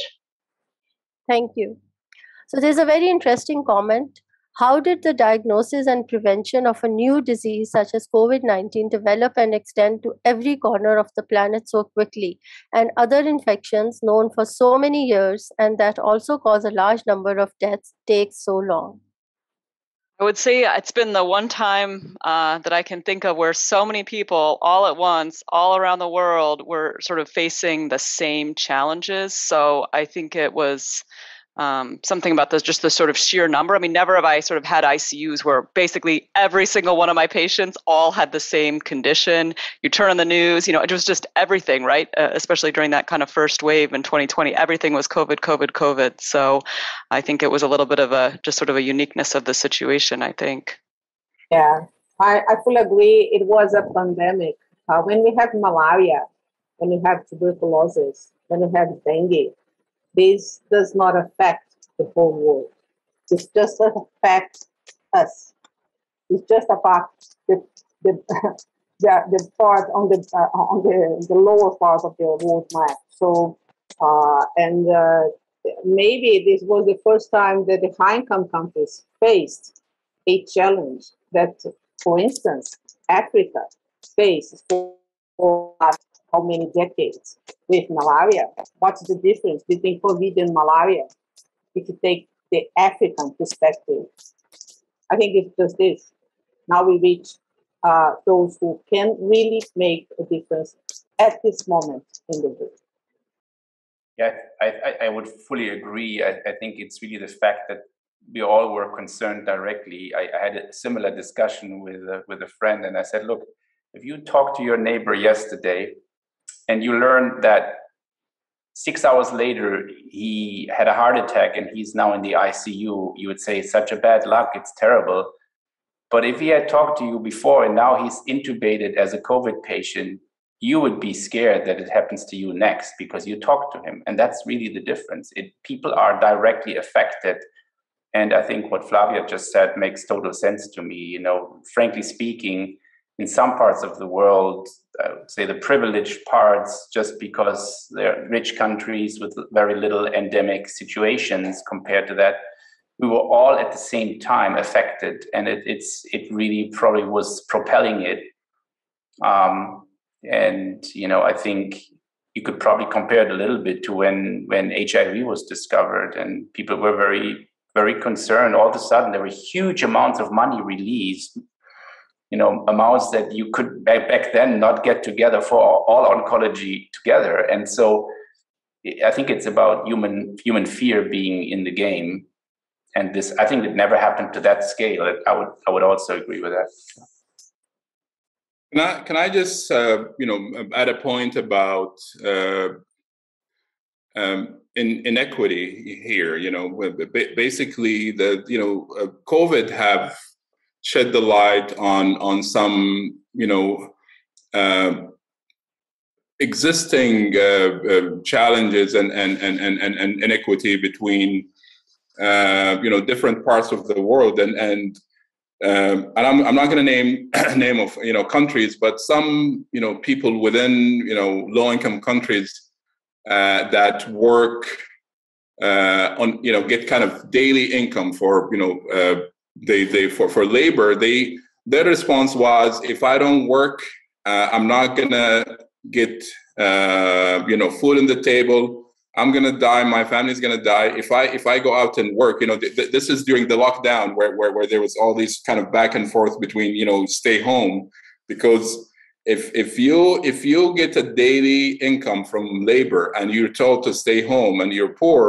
Thank you. So there's a very interesting comment. How did the diagnosis and prevention of a new disease such as COVID nineteen develop and extend to every corner of the planet so quickly, and other infections known for so many years and that also cause a large number of deaths take so long? I would say it's been the one time uh, that I can think of where so many people all at once, all around the world, were sort of facing the same challenges. So I think it was Um, something about this, just the sort of sheer number. I mean, never have I sort of had I C Us where basically every single one of my patients all had the same condition. You turn on the news, you know, it was just everything, right? Uh, especially during that kind of first wave in twenty twenty, everything was COVID, COVID, COVID. So I think it was a little bit of a, just sort of a uniqueness of the situation, I think. Yeah, I, I fully agree. It was a pandemic. Uh, when we have malaria, when you have tuberculosis, when you have dengue, this does not affect the whole world. It just affects us. It's just about the the the, the part on the uh, on the, the lower part of the world map. So uh, and uh, maybe this was the first time that the high-income countries faced a challenge that, for instance, Africa faced for, for how many decades with malaria. What's the difference between COVID and malaria if you take the African perspective? I think it's just this. Now we reach uh, those who can really make a difference at this moment in the world. Yeah, I, I, I would fully agree. I, I think it's really the fact that we all were concerned directly. I, I had a similar discussion with, uh, with a friend, and I said, look, if you talked to your neighbor yesterday, and you learn that six hours later, he had a heart attack and he's now in the I C U, you would say, such a bad luck, it's terrible. But if he had talked to you before and now he's intubated as a COVID patient, you would be scared that it happens to you next because you talked to him. And that's really the difference. It, people are directly affected. And I think what Flavia just said makes total sense to me. You know, frankly speaking, in some parts of the world, I would say the privileged parts, just because they're rich countries with very little endemic situations compared to that, we were all at the same time affected, and it, it's it really probably was propelling it. Um, and you know, I think you could probably compare it a little bit to when when H I V was discovered, and people were very very concerned. All of a sudden, there were huge amounts of money released. You know, amounts that you could back then not get together for all oncology together. And so I think it's about human human fear being in the game. And this, I think it never happened to that scale. I would I would also agree with that. Can I, can I just, uh, you know, add a point about uh, um, in, inequity here, you know, basically the, you know, COVID have shed the light on on some, you know, uh, existing uh, uh, challenges and and and and and inequity between, uh, you know, different parts of the world, and and um, and I'm I'm not going to name name of, you know, countries, but some, you know, people within, you know, low income countries uh, that work uh, on, you know, get kind of daily income for, you know. Uh, They, they for, for labor, they their response was, if I don't work, uh, I'm not gonna get uh, you know, food on the table. I'm gonna die. My family's gonna die. If I if I go out and work, you know, th- th- this is during the lockdown where, where where there was all these kind of back and forth between, you know, stay home, because if if you if you get a daily income from labor and you're told to stay home and you're poor.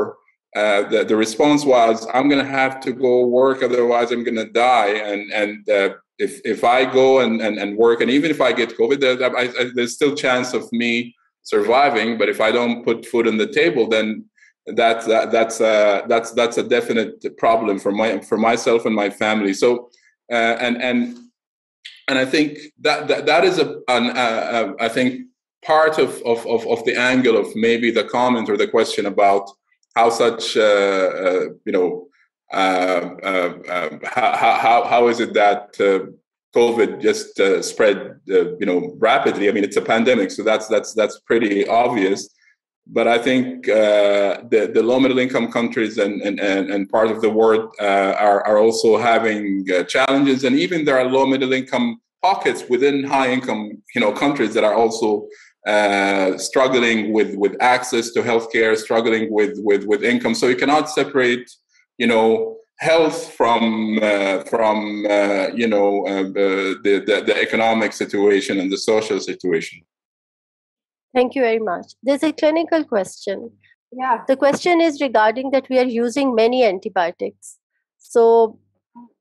Uh, the, the response was, I'm going to have to go work, otherwise I'm going to die. And and uh, if if I go and, and, and work, and even if I get COVID, there, I, I, there's still chance of me surviving. But if I don't put food on the table, then that's that, that's uh, that's that's a definite problem for my for myself and my family. So uh, and and and I think that that, that is a an, uh, I think part of, of of of the angle of maybe the comment or the question about how such, uh, uh, you know, uh, uh, uh, how, how how is it that uh, COVID just uh, spread, uh, you know, rapidly? I mean, it's a pandemic, so that's that's that's pretty obvious. But I think uh, the, the low middle income countries and, and, and part of the world uh, are, are also having uh, challenges. And even there are low middle income pockets within high income you know, countries that are also uh, struggling with, with access to healthcare, struggling with, with, with income. So you cannot separate, you know, health from uh, from uh, you know uh, the, the the economic situation and the social situation. Thank you very much. There's a clinical question. Yeah, the question is regarding that we are using many antibiotics. So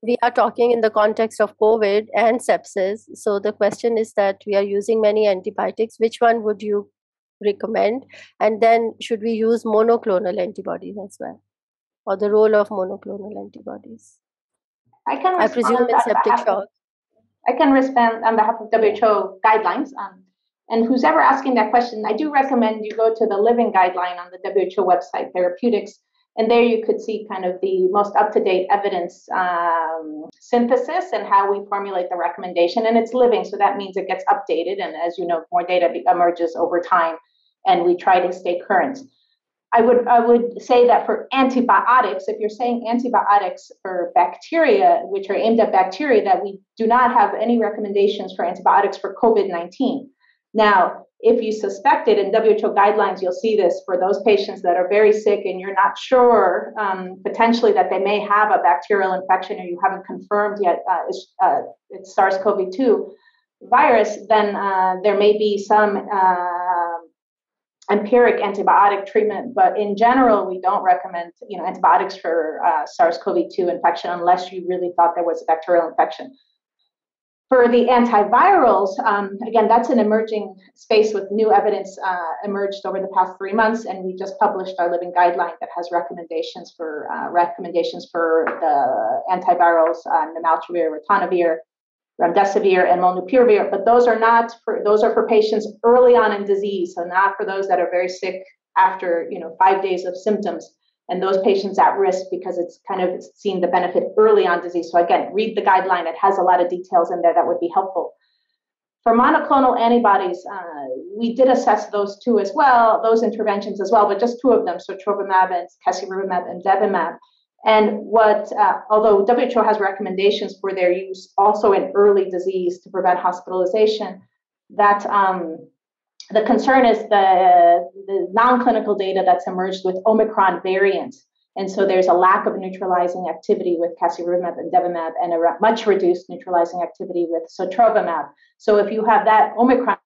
we are talking in the context of COVID and sepsis. So the question is that we are using many antibiotics. Which one would you recommend? And then should we use monoclonal antibodies as well? Or the role of monoclonal antibodies? I can. I presume it's septic shock. I can respond on behalf of W H O guidelines. Um, and who's ever asking that question, I do recommend you go to the living guideline on the W H O website, therapeutics, and there you could see kind of the most up-to-date evidence um, synthesis and how we formulate the recommendation. And it's living, so that means it gets updated. And as you know, more data emerges over time, and we try to stay current. I would I would say that for antibiotics, if you're saying antibiotics for bacteria, which are aimed at bacteria, that we do not have any recommendations for antibiotics for COVID nineteen. Now, if you suspect it, in W H O guidelines, you'll see this for those patients that are very sick and you're not sure um, potentially that they may have a bacterial infection or you haven't confirmed yet uh, it's, uh, it's SARS CoV two virus, then uh, there may be some uh, empiric antibiotic treatment, but in general, we don't recommend you know, antibiotics for uh, SARS CoV two infection unless you really thought there was a bacterial infection. For the antivirals, um, again, that's an emerging space with new evidence uh, emerged over the past three months, and we just published our living guideline that has recommendations for uh, recommendations for the antivirals, uh, nirmatrelvir, ritonavir, remdesivir and molnupiravir, but those are not for those are for patients early on in disease, so not for those that are very sick after you know five days of symptoms, and those patients at risk because it's kind of seen the benefit early on disease. So again, read the guideline; it has a lot of details in there that would be helpful. For monoclonal antibodies, uh, we did assess those two as well, those interventions as well, but just two of them: Sotrovimab and Casirivimab and Devimab. And what, uh, although W H O has recommendations for their use also in early disease to prevent hospitalization, that um, the concern is the, the non-clinical data that's emerged with Omicron variant. And so there's a lack of neutralizing activity with Casirivimab and Devimab and a re- much reduced neutralizing activity with Sotrovimab. So if you have that Omicron,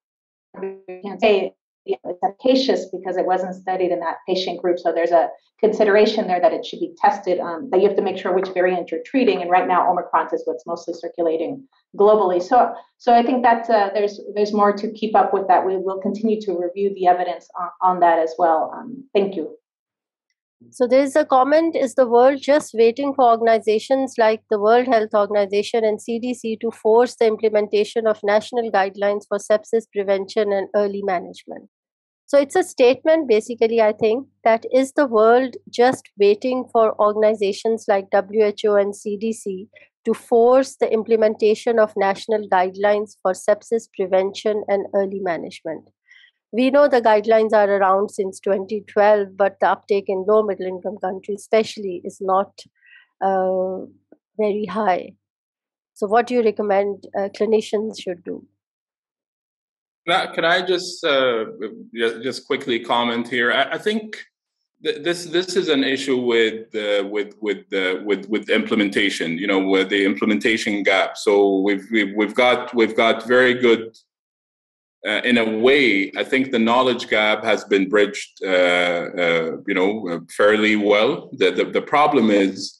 you can't say it's efficacious because it wasn't studied in that patient group. So there's a consideration there that it should be tested, um, that you have to make sure which variant you're treating. And right now, Omicron is what's mostly circulating globally. So so I think that uh, there's there's more to keep up with that. We will continue to review the evidence on, on that as well. Um, thank you. So there's a comment, is the world just waiting for organizations like the World Health Organization and C D C to force the implementation of national guidelines for sepsis prevention and early management? So it's a statement, basically, I think, that is the world just waiting for organizations like W H O and C D C to force the implementation of national guidelines for sepsis prevention and early management? We know the guidelines are around since twenty twelve, but the uptake in low middle income countries especially is not uh, very high. So what do you recommend uh, clinicians should do? Can I, can I just, uh, just quickly comment here? I, I think th- this this is an issue with uh, with with, uh, with with implementation. You know, with the implementation gap. So we've we've, we've got we've got very good. Uh, in a way, I think the knowledge gap has been bridged, uh, uh, you know, fairly well. The the, the problem is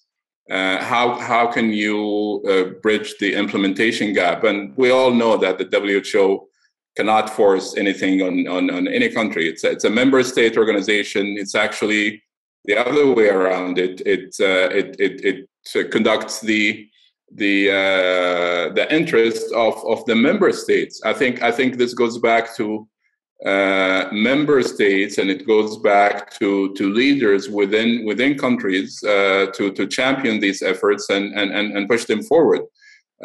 uh, how how can you uh, bridge the implementation gap? And we all know that the W H O cannot force anything on, on, on any country. It's a, it's a member state organization. It's actually the other way around. It it uh, it, it it conducts the. the uh, the interest of, of the member states. I think I think this goes back to uh, member states, and it goes back to, to leaders within within countries uh, to to champion these efforts and and, and push them forward.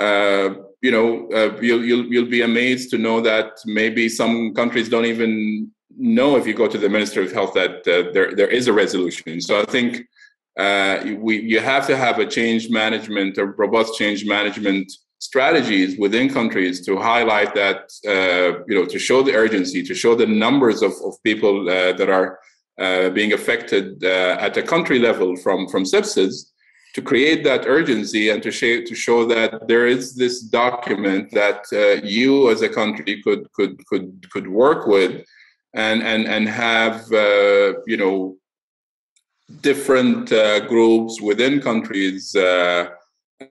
Uh, you know, uh, you'll, you'll you'll be amazed to know that maybe some countries don't even know if you go to the Ministry of Health that uh, there there is a resolution. So I think uh, we you have to have a change management, a robust change management strategies within countries to highlight that, uh, you know, to show the urgency, to show the numbers of, of people uh, that are uh, being affected uh, at a country level from, from sepsis, to create that urgency and to show, to show that there is this document that uh, you as a country could could could could work with, and and and have uh, you know different uh, groups within countries, uh,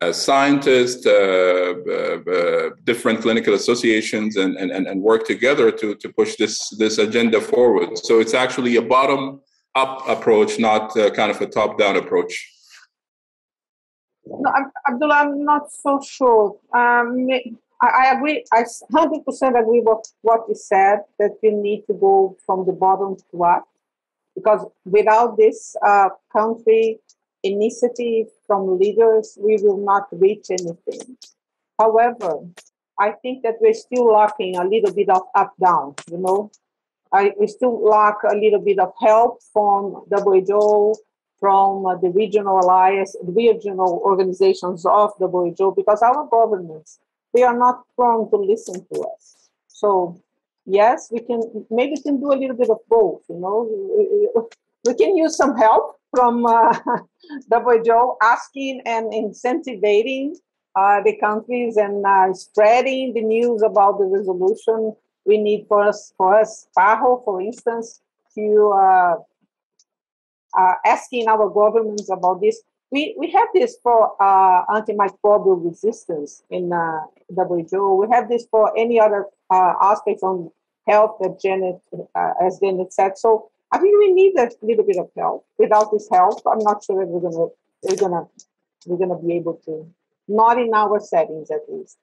uh, scientists, uh, uh, uh, different clinical associations, and and and work together to to push this this agenda forward. So it's actually a bottom up approach, not uh, kind of a top down approach. No, Abdullah, I'm not so sure. Um, I, I agree. I one hundred percent agree with what you said, that we need to go from the bottom to up, because without this uh, country initiative from leaders, we will not reach anything. However, I think that we're still lacking a little bit of up-down, you know. I, we still lack a little bit of help from W H O, from the regional alliance, regional organizations of the W H O, because our governments, they are not prone to listen to us. So yes, we can, maybe we can do a little bit of both, you know. We can use some help from uh, W H O asking and incentivizing uh, the countries and uh, spreading the news about the resolution. We need for us, for us, PAHO, for instance, to uh, Uh, asking our governments about this. We we have this for uh, antimicrobial resistance in uh, W H O. We have this for any other uh, aspects on health that Janet, uh, as Janet said. So I think we need a little bit of help. Without this help, I'm not sure that we're gonna we're gonna we're gonna be able to. Not in our settings, at least.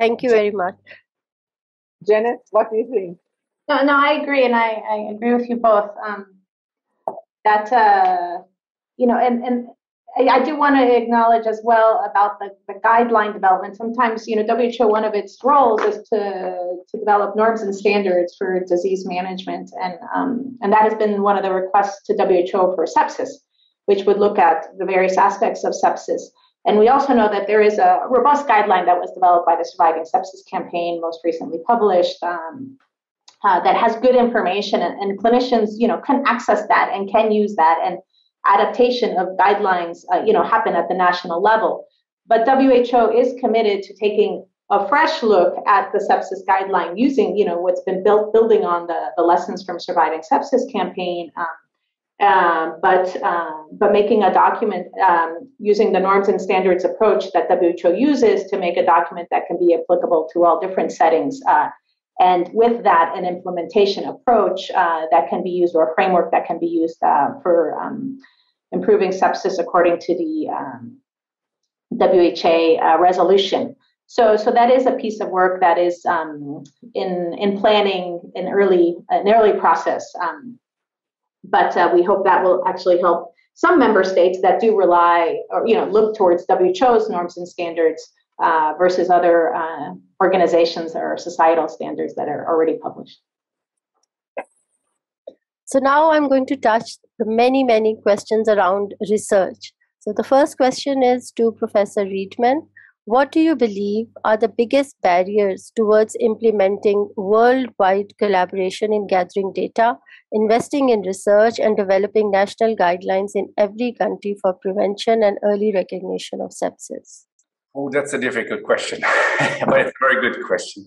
Thank you very much, Janet. What do you think? No, no, I agree, and I I agree with you both. Um, That, uh, you know, and, and I do want to acknowledge as well about the, the guideline development. Sometimes, you know, W H O, one of its roles is to, to develop norms and standards for disease management. And, um, and that has been one of the requests to W H O for sepsis, which would look at the various aspects of sepsis. And we also know that there is a robust guideline that was developed by the Surviving Sepsis Campaign, most recently published, um, Uh, that has good information, and, and clinicians, you know, can access that and can use that, and adaptation of guidelines, uh, you know, happen at the national level. But W H O is committed to taking a fresh look at the sepsis guideline using, you know, what's been built, building on the, the lessons from Surviving Sepsis Campaign, um, uh, but, um, but making a document um, using the norms and standards approach that W H O uses to make a document that can be applicable to all different settings. Uh, And with that, an implementation approach uh, that can be used, or a framework that can be used uh, for um, improving sepsis according to the um, W H A uh, resolution. So, so that is a piece of work that is um, in in planning, an early an early process. Um, but uh, we hope that will actually help some member states that do rely, or you know, look towards W H O's norms and standards Uh, versus other uh, organizations or societal standards that are already published. So now I'm going to touch the many, many questions around research. So the first question is to Professor Riedemann. What do you believe are the biggest barriers towards implementing worldwide collaboration in gathering data, investing in research, and developing national guidelines in every country for prevention and early recognition of sepsis? Oh, that's a difficult question, but it's a very good question,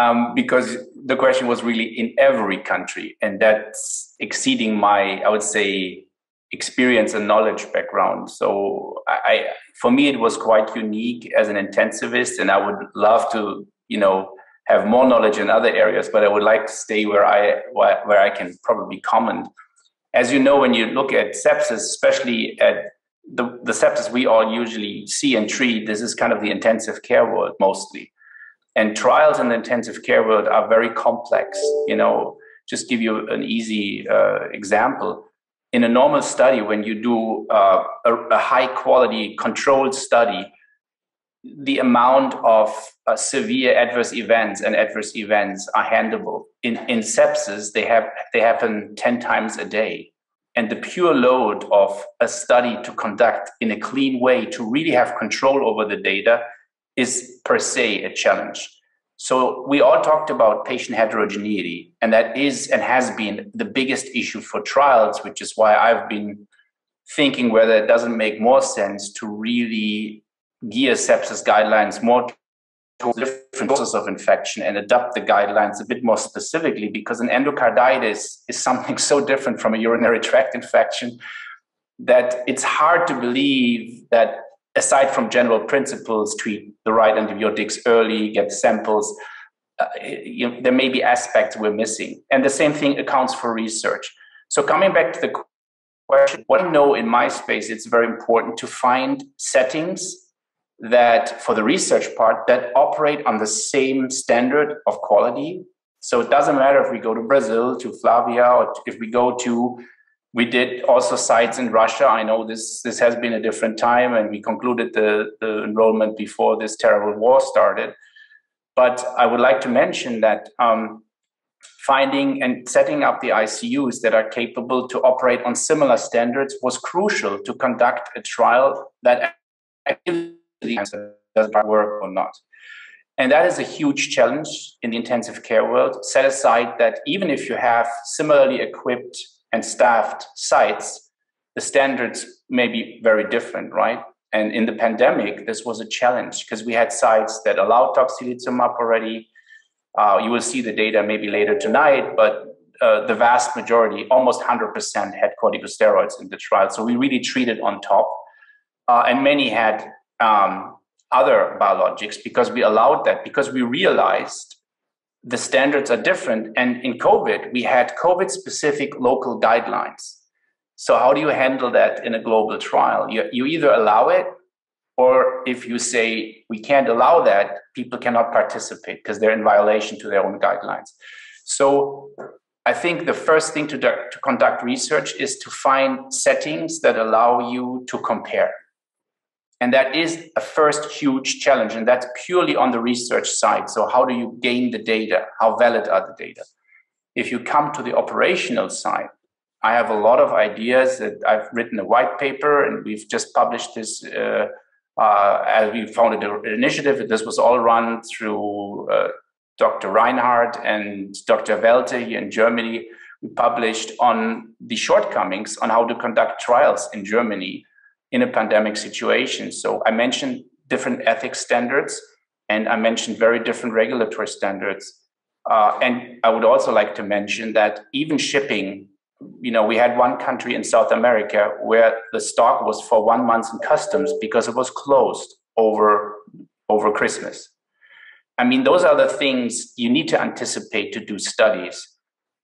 um, because the question was really in every country, and that's exceeding my, I would say, experience and knowledge background. So I, for me, it was quite unique as an intensivist, and I would love to, you know, have more knowledge in other areas, but I would like to stay where I, where I can probably comment. As you know, when you look at sepsis, especially at The, the sepsis we all usually see and treat, this is kind of the intensive care world mostly. And trials in the intensive care world are very complex. You know, just give you an easy uh, example. In a normal study, when you do uh, a, a high quality controlled study, the amount of uh, severe adverse events and adverse events are handleable. In, in sepsis, they, have, they happen ten times a day. And the pure load of a study to conduct in a clean way to really have control over the data is per se a challenge. So we all talked about patient heterogeneity, and that is and has been the biggest issue for trials, which is why I've been thinking whether it doesn't make more sense to really gear sepsis guidelines more to different sources of infection and adapt the guidelines a bit more specifically, because an endocarditis is something so different from a urinary tract infection that it's hard to believe that, aside from general principles, treat the right antibiotics early, get samples, uh, you know, there may be aspects we're missing. And the same thing accounts for research. So coming back to the question, what I know in my space, it's very important to find settings that, for the research part, that operate on the same standard of quality. So it doesn't matter if we go to Brazil, to Flavia, or if we go to We did also sites in Russia. I know this, this has been a different time, and we concluded the, the enrollment before this terrible war started. But I would like to mention that um, finding and setting up the I C Us that are capable to operate on similar standards was crucial to conduct a trial that actually does work or not. And that is a huge challenge in the intensive care world. Set aside that even if you have similarly equipped and staffed sites, the standards may be very different, right? And in the pandemic, this was a challenge because we had sites that allowed tocilizumab already. Uh, you will see the data maybe later tonight, but uh, the vast majority, almost one hundred percent, had corticosteroids in the trial. So we really treated on top. Uh, and many had um, other biologics because we allowed that, because we realized the standards are different. And in COVID, we had COVID-specific local guidelines. So how do you handle that in a global trial? You, you either allow it, or if you say, we can't allow that, people cannot participate because they're in violation to their own guidelines. So I think the first thing to, do, to conduct research is to find settings that allow you to compare. And that is a first huge challenge, and that's purely on the research side. So how do you gain the data? How valid are the data? If you come to the operational side, I have a lot of ideas. That I've written a white paper, and we've just published this uh, uh, as we founded an initiative. This was all run through uh, Doctor Reinhardt and Doctor Welte here in Germany. We published on the shortcomings on how to conduct trials in Germany in a pandemic situation. So I mentioned different ethics standards, and I mentioned very different regulatory standards. Uh, and I would also like to mention that even shipping, you know, we had one country in South America where the stock was for one month in customs because it was closed over, over Christmas. I mean, those are the things you need to anticipate to do studies.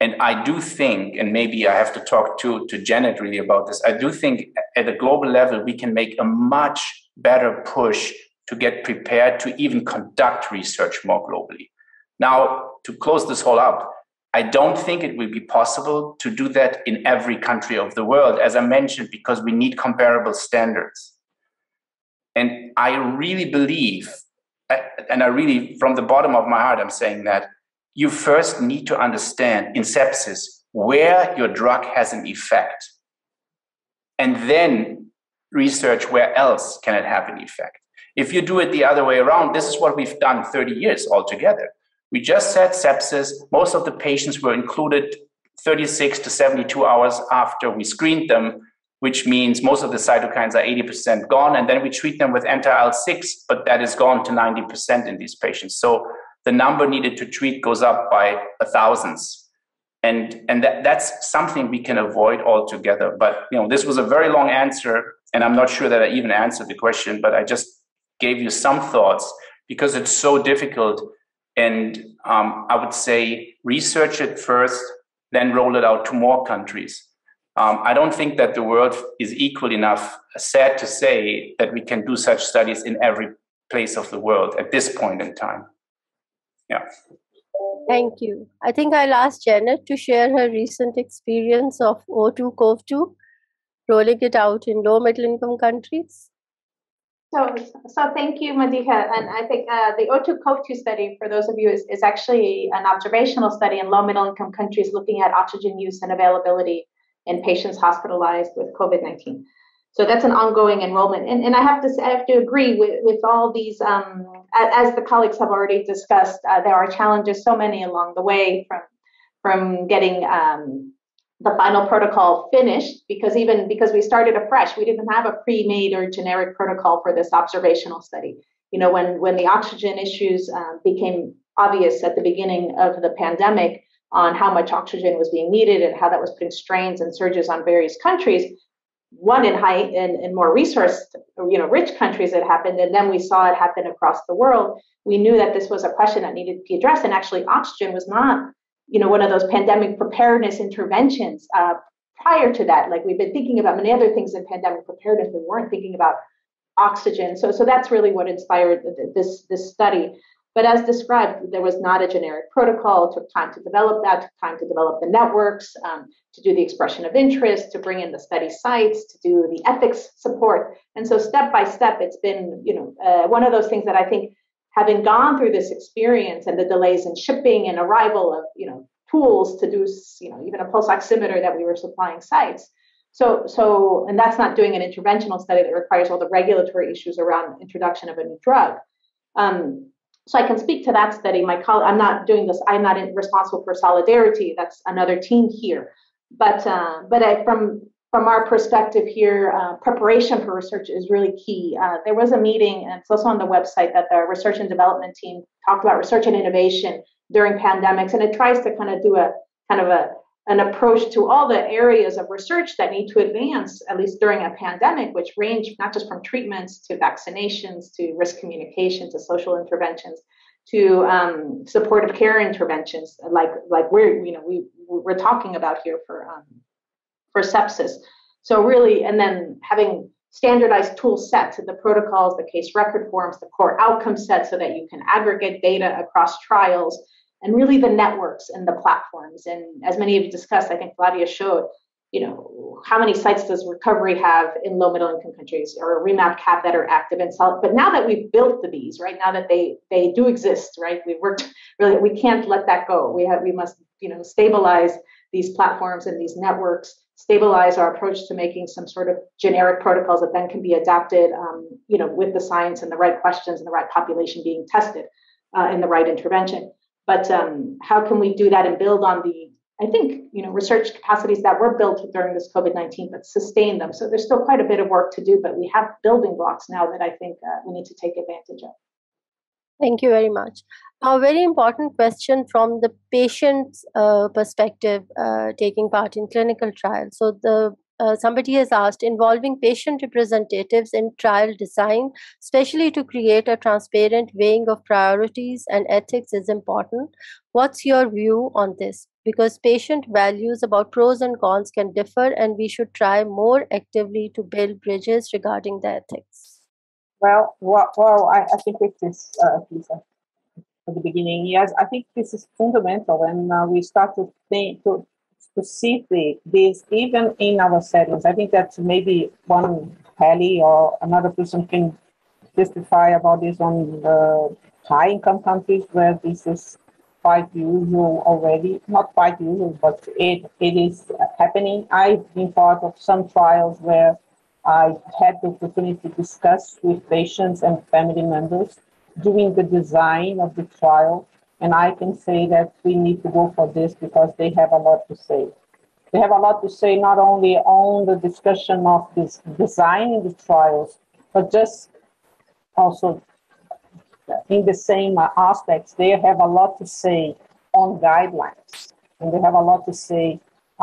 And I do think, and maybe I have to talk to, to Janet really about this, I do think at a global level, we can make a much better push to get prepared to even conduct research more globally. Now, to close this whole up, I don't think it will be possible to do that in every country of the world, as I mentioned, because we need comparable standards. And I really believe, and I really, from the bottom of my heart, I'm saying that, you first need to understand in sepsis where your drug has an effect, and then research where else can it have an effect. If you do it the other way around, this is what we've done thirty years altogether. We just said sepsis, most of the patients were included thirty-six to seventy-two hours after we screened them, which means most of the cytokines are eighty percent gone, and then we treat them with anti-I L six, but that is gone to ninety percent in these patients. So the number needed to treat goes up by a thousands. And, and that, that's something we can avoid altogether. But you know, this was a very long answer, and I'm not sure that I even answered the question, but I just gave you some thoughts because it's so difficult. And um, I would say research it first, then roll it out to more countries. Um, I don't think that the world is equal enough, sad to say, that we can do such studies in every place of the world at this point in time. Yeah. Thank you. I think I'll ask Janet to share her recent experience of O two C O V two, rolling it out in low middle income countries. So, so thank you, Madiha. And I think uh, the O two C O V two study, for those of you, is, is actually an observational study in low middle income countries looking at oxygen use and availability in patients hospitalized with COVID nineteen. So that's an ongoing enrollment. And, and I have to say, I have to agree with, with all these, um, as the colleagues have already discussed, uh, there are challenges, so many along the way from, from getting um, the final protocol finished, because even because we started afresh, we didn't have a pre-made or generic protocol for this observational study. You know, when, when the oxygen issues uh, became obvious at the beginning of the pandemic on how much oxygen was being needed and how that was putting strains and surges on various countries, one in high and, and more resourced, you know, rich countries that happened, and then we saw it happen across the world. We knew that this was a question that needed to be addressed, and actually oxygen was not, you know, one of those pandemic preparedness interventions uh, prior to that. Like we've been thinking about many other things in pandemic preparedness, we weren't thinking about oxygen. So, so that's really what inspired this this study. But as described, there was not a generic protocol. It took time to develop that, took time to develop the networks, um, to do the expression of interest, to bring in the study sites, to do the ethics support. And so step by step, it's been, you know, uh, one of those things that I think, having gone through this experience and the delays in shipping and arrival of, you know, tools to do, you know, even a pulse oximeter that we were supplying sites. So, so, and that's not doing an interventional study that requires all the regulatory issues around introduction of a new drug. Um, So I can speak to that study. My colleague, I'm not doing this. I'm not in, responsible for Solidarity. That's another team here. But uh, but I, from from our perspective here, uh, preparation for research is really key. Uh, there was a meeting, and it's also on the website, that the research and development team talked about research and innovation during pandemics, and it tries to kind of do a kind of a an approach to all the areas of research that need to advance, at least during a pandemic, which range not just from treatments to vaccinations, to risk communication, to social interventions, to um, supportive care interventions, like like we're you know we we're talking about here for um, for sepsis. So really, and then having standardized tool sets, the protocols, the case record forms, the core outcome sets, so that you can aggregate data across trials. And really the networks and the platforms. And as many of you discussed, I think Flavia showed, you know, how many sites does Recovery have in low middle income countries, or ReMapCap, that are active in South. But now that we've built the bees, right, now that they they do exist, right, we've worked really, we can't let that go. We have, we must, you know, stabilize these platforms and these networks, stabilize our approach to making some sort of generic protocols that then can be adapted, um, you know, with the science and the right questions and the right population being tested uh, and the right intervention. But um, how can we do that and build on the, I think, you know, research capacities that were built during this COVID nineteen, but sustain them? So there's still quite a bit of work to do, but we have building blocks now that I think uh, we need to take advantage of. Thank you very much. A very important question from the patient's uh, perspective, uh, taking part in clinical trials. So the Uh, somebody has asked, involving patient representatives in trial design, especially to create a transparent weighing of priorities and ethics, is important. What's your view on this? Because patient values about pros and cons can differ, and we should try more actively to build bridges regarding the ethics. Well, well, well I, I think with this, uh, Lisa, at the beginning, yes, I think this is fundamental, and uh, we start to think to. To see this even in our settings. I think that maybe one Hallie or another person can testify about this on the high-income countries where this is quite usual already. Not quite usual, but it it is happening. I've been part of some trials where I had the opportunity to discuss with patients and family members during the design of the trial. And I can say that we need to go for this because they have a lot to say. They have a lot to say not only on the discussion of this design in the trials, but just also in the same aspects. They have a lot to say on guidelines, and they have a lot to say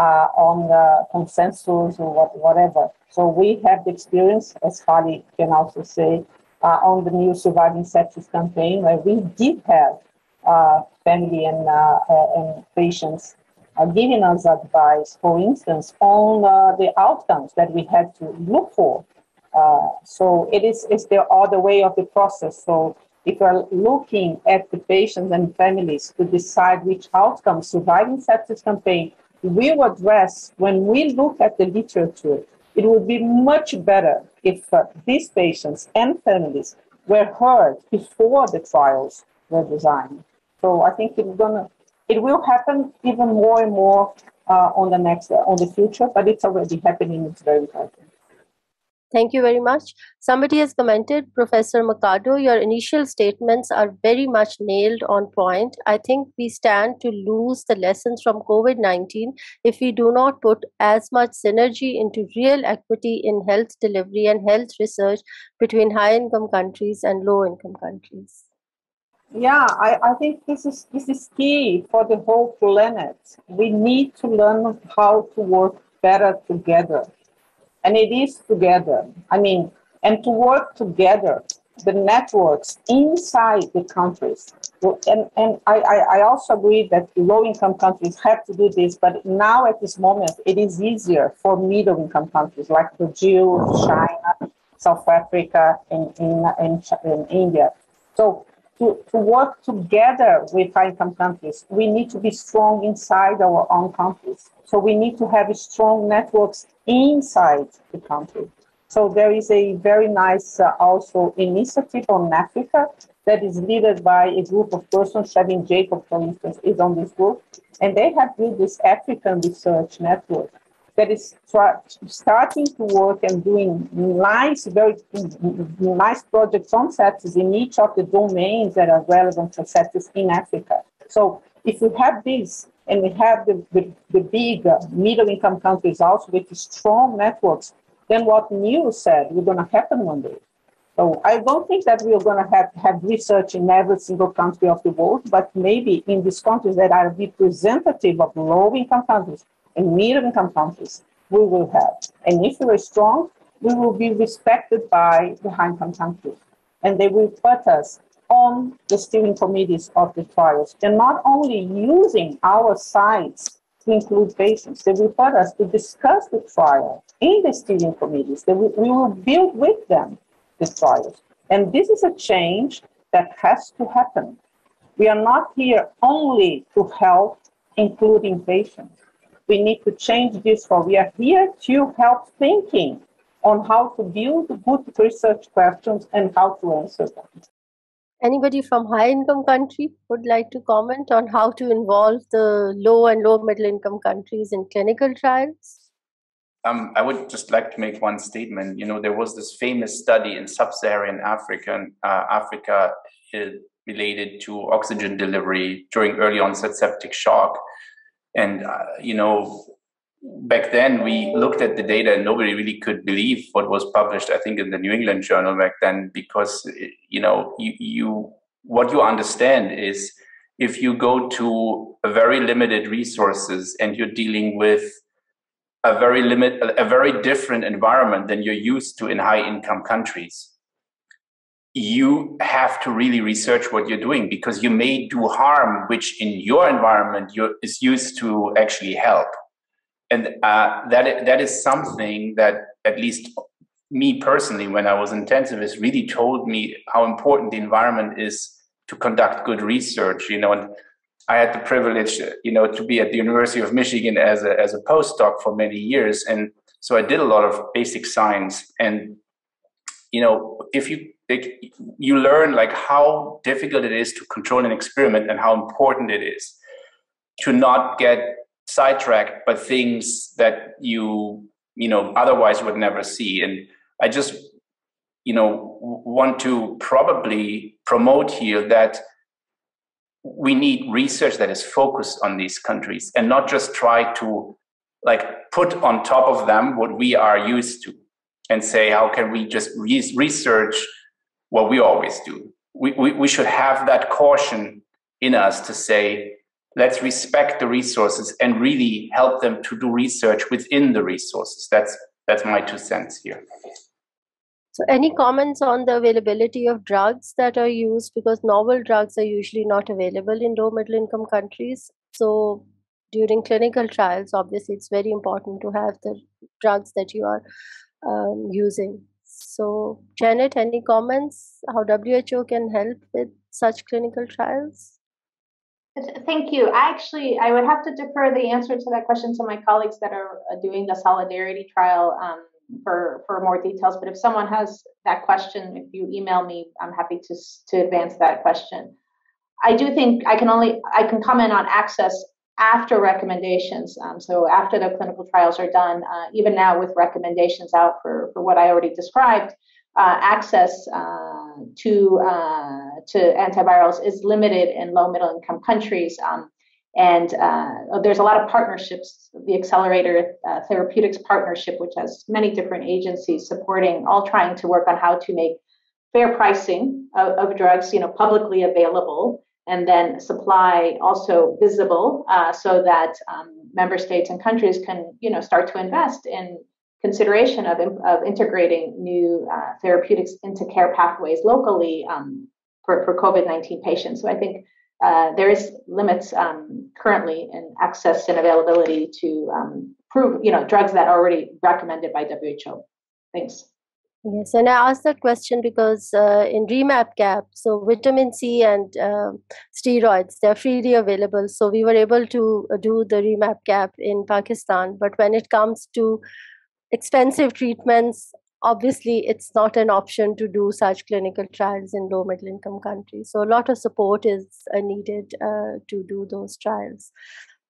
uh, on the consensus or what, whatever. So we have the experience, as Hallie can also say, uh, on the new Surviving Sepsis Campaign, where we did have Uh, family and, uh, uh, and patients are giving us advice, for instance, on uh, the outcomes that we had to look for. Uh, so it is it's the other way of the process. So if you're looking at the patients and families to decide which outcomes Surviving Sepsis Campaign will address, when we look at the literature, It would be much better if uh, these patients and families were heard before the trials were designed. So I think it's gonna, it will happen even more and more uh, on the next, uh, on the future, but it's already happening. It's very important. Thank you very much. Somebody has commented, Professor Machado, your initial statements are very much nailed on point. I think we stand to lose the lessons from COVID nineteen if we do not put as much synergy into real equity in health delivery and health research between high-income countries and low-income countries. Yeah, I, I think this is, this is key for the whole planet. We need to learn how to work better together. And it is together. I mean, and to work together, the networks inside the countries. And, and I, I also agree that low-income countries have to do this, but now at this moment, it is easier for middle-income countries like Brazil, China, South Africa, and, and, and, and India. So to, to work together with high-income countries, we need to be strong inside our own countries. So we need to have strong networks inside the country. So there is a very nice uh, also initiative on Africa that is led by a group of persons. Shavin Jacob, for instance, is on this group. And they have built this African research network that is starting to work and doing nice, very nice projects on sepsis in each of the domains that are relevant to sepsis in Africa. So if you have this, and we have the, the, the big uh, middle-income countries also with strong networks, then what Niels said, we're going to happen one day. So I don't think that we're going to have, have research in every single country of the world, but maybe in these countries that are representative of low-income countries and middle-income countries, we will have. And if we are strong, we will be respected by the high-income countries, and they will put us on the steering committees of the trials. They're not only using our sites to include patients, they will put us to discuss the trial in the steering committees. They will, we will build with them the trials. And this is a change that has to happen. We are not here only to help, including patients. We need to change this, for we are here to help thinking on how to build good research questions and how to answer them. Anybody from high-income country would like to comment on how to involve the low and low-middle-income countries in clinical trials? Um, I would just like to make one statement. You know, there was this famous study in sub-Saharan Africa, uh, Africa uh, related to oxygen delivery during early-onset septic shock. And, uh, you know, back then we looked at the data and nobody really could believe what was published, I think, in the New England Journal back then, because, you know, you, you what you understand is if you go to a very limited resources and you're dealing with a very limit, a very different environment than you're used to in high income countries, you have to really research what you're doing, because you may do harm, which in your environment you're, is used to actually help. And uh, that, that is something that, at least me personally, when I was intensivist, really told me how important the environment is to conduct good research, you know. And I had the privilege, you know, to be at the University of Michigan as a, as a postdoc for many years. And so I did a lot of basic science. And, you know, if you, like, you learn like how difficult it is to control an experiment and how important it is to not get sidetracked by things that you, you know, otherwise would never see. And I just, you know, want to probably promote here that we need research that is focused on these countries and not just try to like put on top of them what we are used to and say, how can we just re- research what we always do? We, we, we should have that caution in us to say, let's respect the resources and really help them to do research within the resources. That's, that's my two cents here. So any comments on the availability of drugs that are used? Because novel drugs are usually not available in low middle income countries. So during clinical trials, obviously, it's very important to have the drugs that you are um, using. So Janet, any comments how W H O can help with such clinical trials? Thank you. I actually, I would have to defer the answer to that question to my colleagues that are doing the Solidarity trial um, for, for more details. But if someone has that question, if you email me, I'm happy to, to advance that question. I do think I can only, I can comment on access after recommendations. Um, so after the clinical trials are done, uh, even now with recommendations out for, for what I already described, uh, access uh, to uh, to antivirals is limited in low middle income countries. Um, and uh, there's a lot of partnerships, the Accelerator uh, Therapeutics Partnership, which has many different agencies supporting, all trying to work on how to make fair pricing of, of drugs, you know, publicly available, and then supply also visible, uh, so that um, member states and countries can, you know, start to invest in consideration of, of integrating new uh, therapeutics into care pathways locally um, for, for COVID nineteen patients. So I think uh, there is limits um, currently in access and availability to um, prove, you know, drugs that are already recommended by W H O. Thanks. Yes, and I asked that question because uh, in ReMapCap, so vitamin C and uh, steroids, they're freely available. So we were able to do the ReMapCap in Pakistan. But when it comes to expensive treatments, obviously, it's not an option to do such clinical trials in low middle income countries. So a lot of support is uh, needed uh, to do those trials.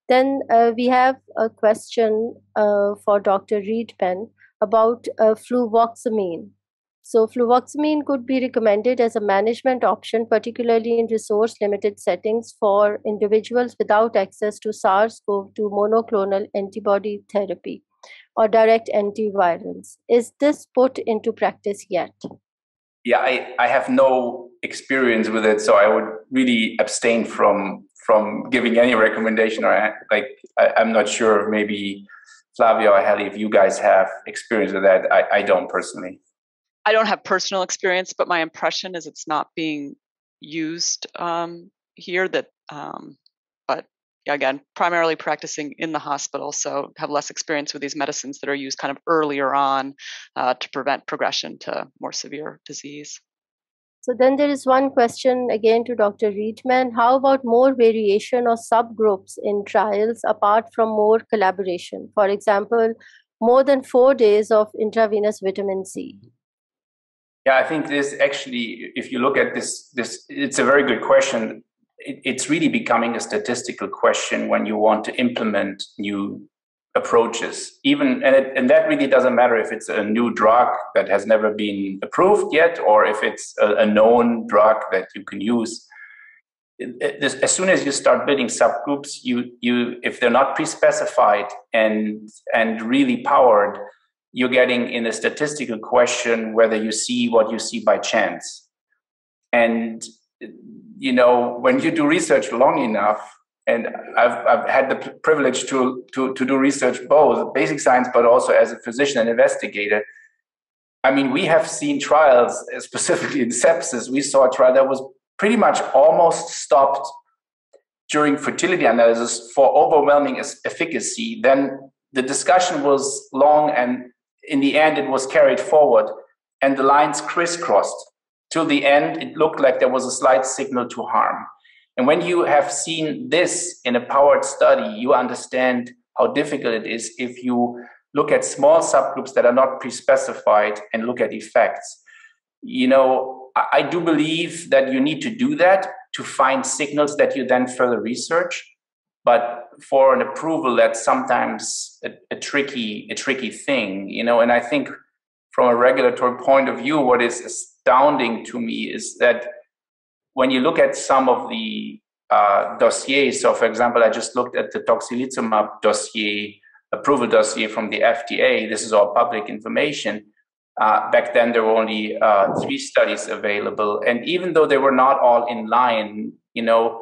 Then uh, we have a question uh, for Doctor Riedemann about uh, fluvoxamine. So fluvoxamine could be recommended as a management option, particularly in resource-limited settings for individuals without access to SARS CoV two monoclonal antibody therapy or direct antivirals. Is this put into practice yet? Yeah, I, I have no experience with it, so I would really abstain from from giving any recommendation. Or like, I, I'm not sure, maybe Flavia or Hallie, if you guys have experience with that. I, I don't personally. I don't have personal experience, but my impression is it's not being used um, here. That, um, but again, primarily practicing in the hospital, so have less experience with these medicines that are used kind of earlier on uh, to prevent progression to more severe disease. So then there is one question again to Doctor Riedemann. How about more variation or subgroups in trials apart from more collaboration? For example, more than four days of intravenous vitamin C. Yeah, I think this actually, if you look at this, this it's a very good question. It, it's really becoming a statistical question when you want to implement new approaches, even and, it, and that really doesn't matter if it's a new drug that has never been approved yet, or if it's a, a known drug that you can use. It, it, as soon as you start building subgroups, you you if they're not pre-specified and and really powered, you're getting in a statistical question whether you see what you see by chance. And you know, when you do research long enough. And I've, I've had the privilege to, to, to do research, both basic science, but also as a physician and investigator. I mean, we have seen trials, specifically in sepsis. We saw a trial that was pretty much almost stopped during fertility analysis for overwhelming efficacy. Then the discussion was long, and in the end, it was carried forward, and the lines crisscrossed. Till the end, it looked like there was a slight signal to harm. And when you have seen this in a powered study, you understand how difficult it is if you look at small subgroups that are not pre-specified and look at effects. You know, I do believe that you need to do that to find signals that you then further research. But for an approval, that's sometimes a, a tricky, a tricky thing, you know. And I think from a regulatory point of view, what is astounding to me is that when you look at some of the uh, dossiers, so for example, I just looked at the tocilizumab dossier, approval dossier from the F D A. This is all public information. Uh, back then, there were only uh, three studies available. And even though they were not all in line, you know,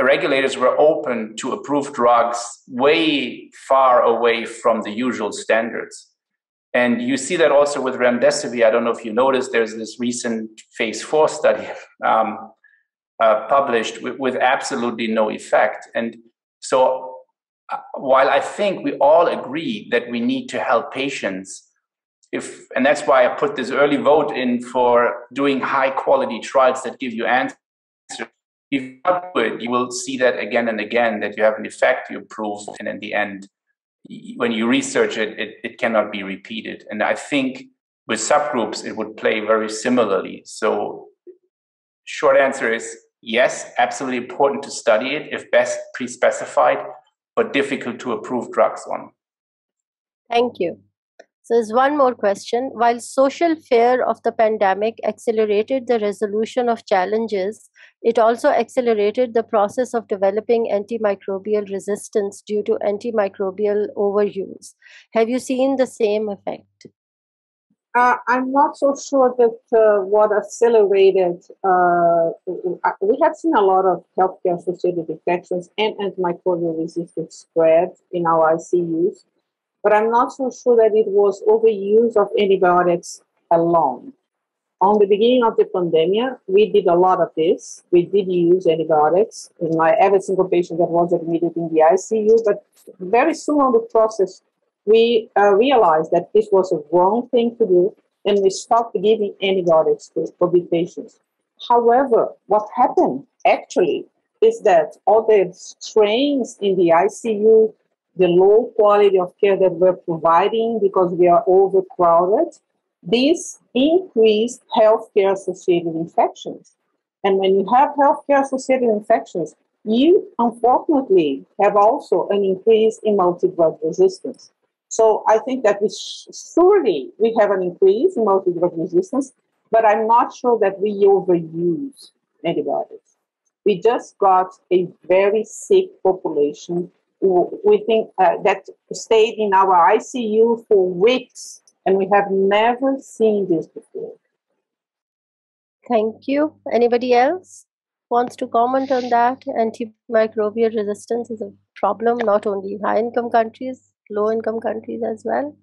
regulators were open to approve drugs way far away from the usual standards. And you see that also with remdesivir. I don't know if you noticed, there's this recent phase four study um, uh, published with, with absolutely no effect. And so uh, while I think we all agree that we need to help patients, if and that's why I put this early vote in for doing high quality trials that give you answers. If you do it, you will see that again and again, that you have an effect, you prove, and in the end, when you research it, it, it cannot be repeated. And I think with subgroups, it would play very similarly. So short answer is yes, absolutely important to study it, if best pre-specified, but difficult to approve drugs on. Thank you. So there's one more question. While social fear of the pandemic accelerated the resolution of challenges, it also accelerated the process of developing antimicrobial resistance due to antimicrobial overuse. Have you seen the same effect? Uh, I'm not so sure that uh, what accelerated, uh, we have seen a lot of healthcare-associated infections and antimicrobial resistance spread in our I C Us, but I'm not so sure that it was overuse of antibiotics alone. On the beginning of the pandemic, we did a lot of this. We did use antibiotics in my, every single patient that was admitted in the I C U, but very soon on the process, we uh, realized that this was a wrong thing to do, and we stopped giving antibiotics to COVID patients. However, what happened actually is that all the strains in the I C U, the low quality of care that we're providing because we are overcrowded, this increased healthcare-associated infections. And when you have healthcare-associated infections, you unfortunately have also an increase in multi-drug resistance. So I think that we surely we have an increase in multi-drug resistance, but I'm not sure that we overuse antibiotics. We just got a very sick population who we think uh, that stayed in our I C U for weeks, and we have never seen this before. Thank you. Anybody else wants to comment on that? Antimicrobial resistance is a problem not only in high-income countries, low-income countries as well?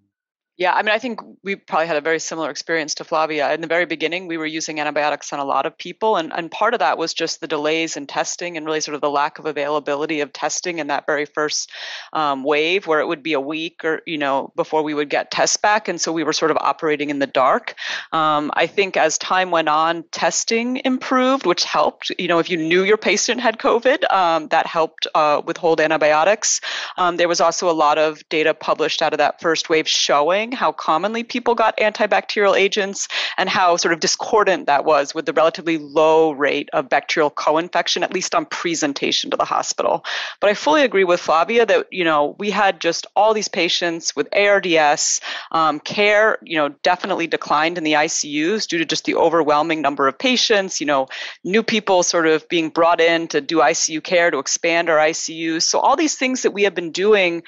Yeah, I mean, I think we probably had a very similar experience to Flavia. In the very beginning, we were using antibiotics on a lot of people, and, and part of that was just the delays in testing and really sort of the lack of availability of testing in that very first um, wave, where it would be a week or, you know, before we would get tests back, and so we were sort of operating in the dark. Um, I think as time went on, testing improved, which helped. You know, if you knew your patient had COVID, um, that helped uh, withhold antibiotics. Um, there was also a lot of data published out of that first wave showing how commonly people got antibacterial agents and how sort of discordant that was with the relatively low rate of bacterial co-infection, at least on presentation to the hospital. But I fully agree with Flavia that, you know, we had just all these patients with A R D S. Um, care, you know, definitely declined in the I C Us due to just the overwhelming number of patients, you know, new people sort of being brought in to do I C U care, to expand our I C Us. So all these things that we have been doing,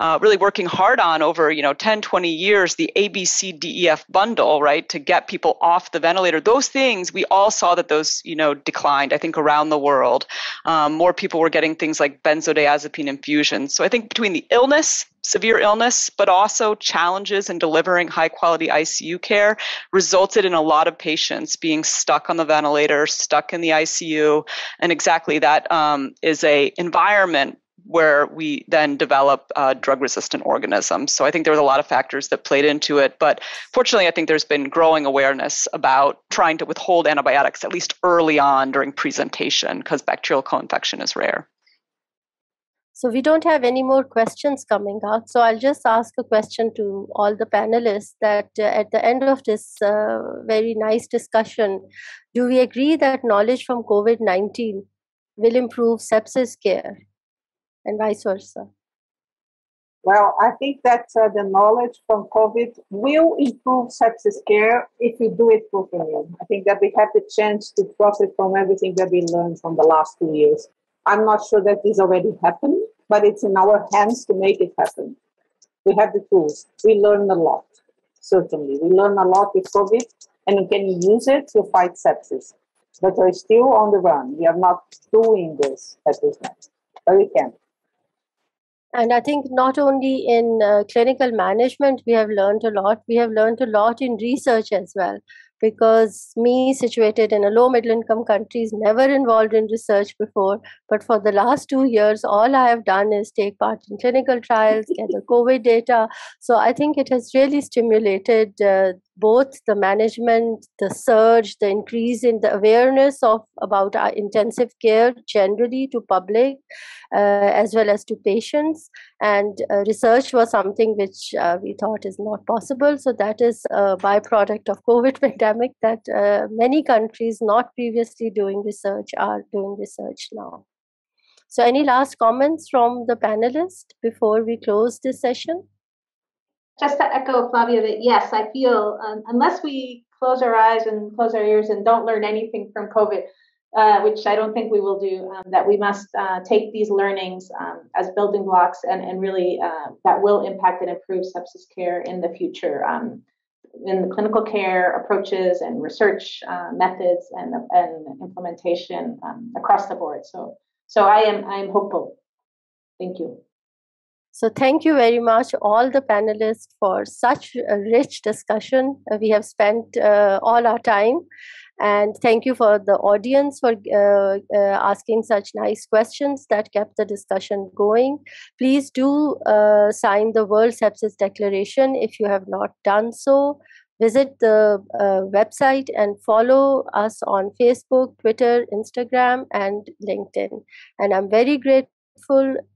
uh, really working hard on over, you know, ten, twenty years, the A B C D E F bundle, right, to get people off the ventilator. Those things, we all saw that those, you know, declined, I think, around the world. Um, more people were getting things like benzodiazepine infusions. So I think between the illness, severe illness, but also challenges in delivering high-quality I C U care resulted in a lot of patients being stuck on the ventilator, stuck in the I C U, and exactly that um, is a environment where we then develop uh, drug-resistant organisms. So I think there was a lot of factors that played into it. But fortunately, I think there's been growing awareness about trying to withhold antibiotics, at least early on during presentation, because bacterial co-infection is rare. So we don't have any more questions coming out. So I'll just ask a question to all the panelists that uh, at the end of this uh, very nice discussion, do we agree that knowledge from COVID nineteen will improve sepsis care? And vice versa? Well, I think that uh, the knowledge from COVID will improve sepsis care if we do it properly. I think that we have the chance to profit from everything that we learned from the last two years. I'm not sure that this already happened, but it's in our hands to make it happen. We have the tools. We learn a lot, certainly. We learn a lot with COVID, and we can use it to fight sepsis. But we're still on the run. We are not doing this at this time, but we can. And I think not only in uh, clinical management, we have learned a lot, we have learned a lot in research as well. because me, situated in a low middle income country, is never involved in research before. But for the last two years, all I have done is take part in clinical trials, get the COVID data. So I think it has really stimulated uh, both the management, the surge, the increase in the awareness of about our intensive care generally to public uh, as well as to patients. And uh, research was something which uh, we thought is not possible. So that is a byproduct of COVID pandemic, that uh, many countries not previously doing research are doing research now. So any last comments from the panelists before we close this session? Just to echo Flavia, that yes, I feel um, unless we close our eyes and close our ears and don't learn anything from COVID, uh, which I don't think we will do, um, that we must uh, take these learnings um, as building blocks and, and really uh, that will impact and improve sepsis care in the future um, in the clinical care approaches and research uh, methods and, and implementation um, across the board. So, so I am I am hopeful. Thank you. So thank you very much, all the panelists, for such a rich discussion. We have spent uh, all our time. And thank you for the audience for uh, uh, asking such nice questions that kept the discussion going. Please do uh, sign the World Sepsis Declaration if you have not done so. Visit the uh, website and follow us on Facebook, Twitter, Instagram, and LinkedIn. And I'm very grateful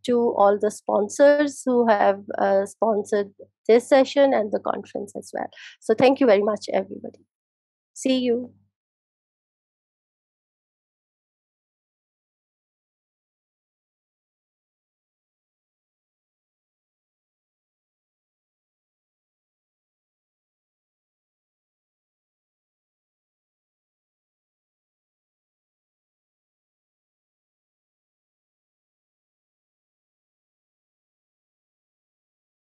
to all the sponsors who have uh, sponsored this session and the conference as well. So thank you very much, everybody. See you.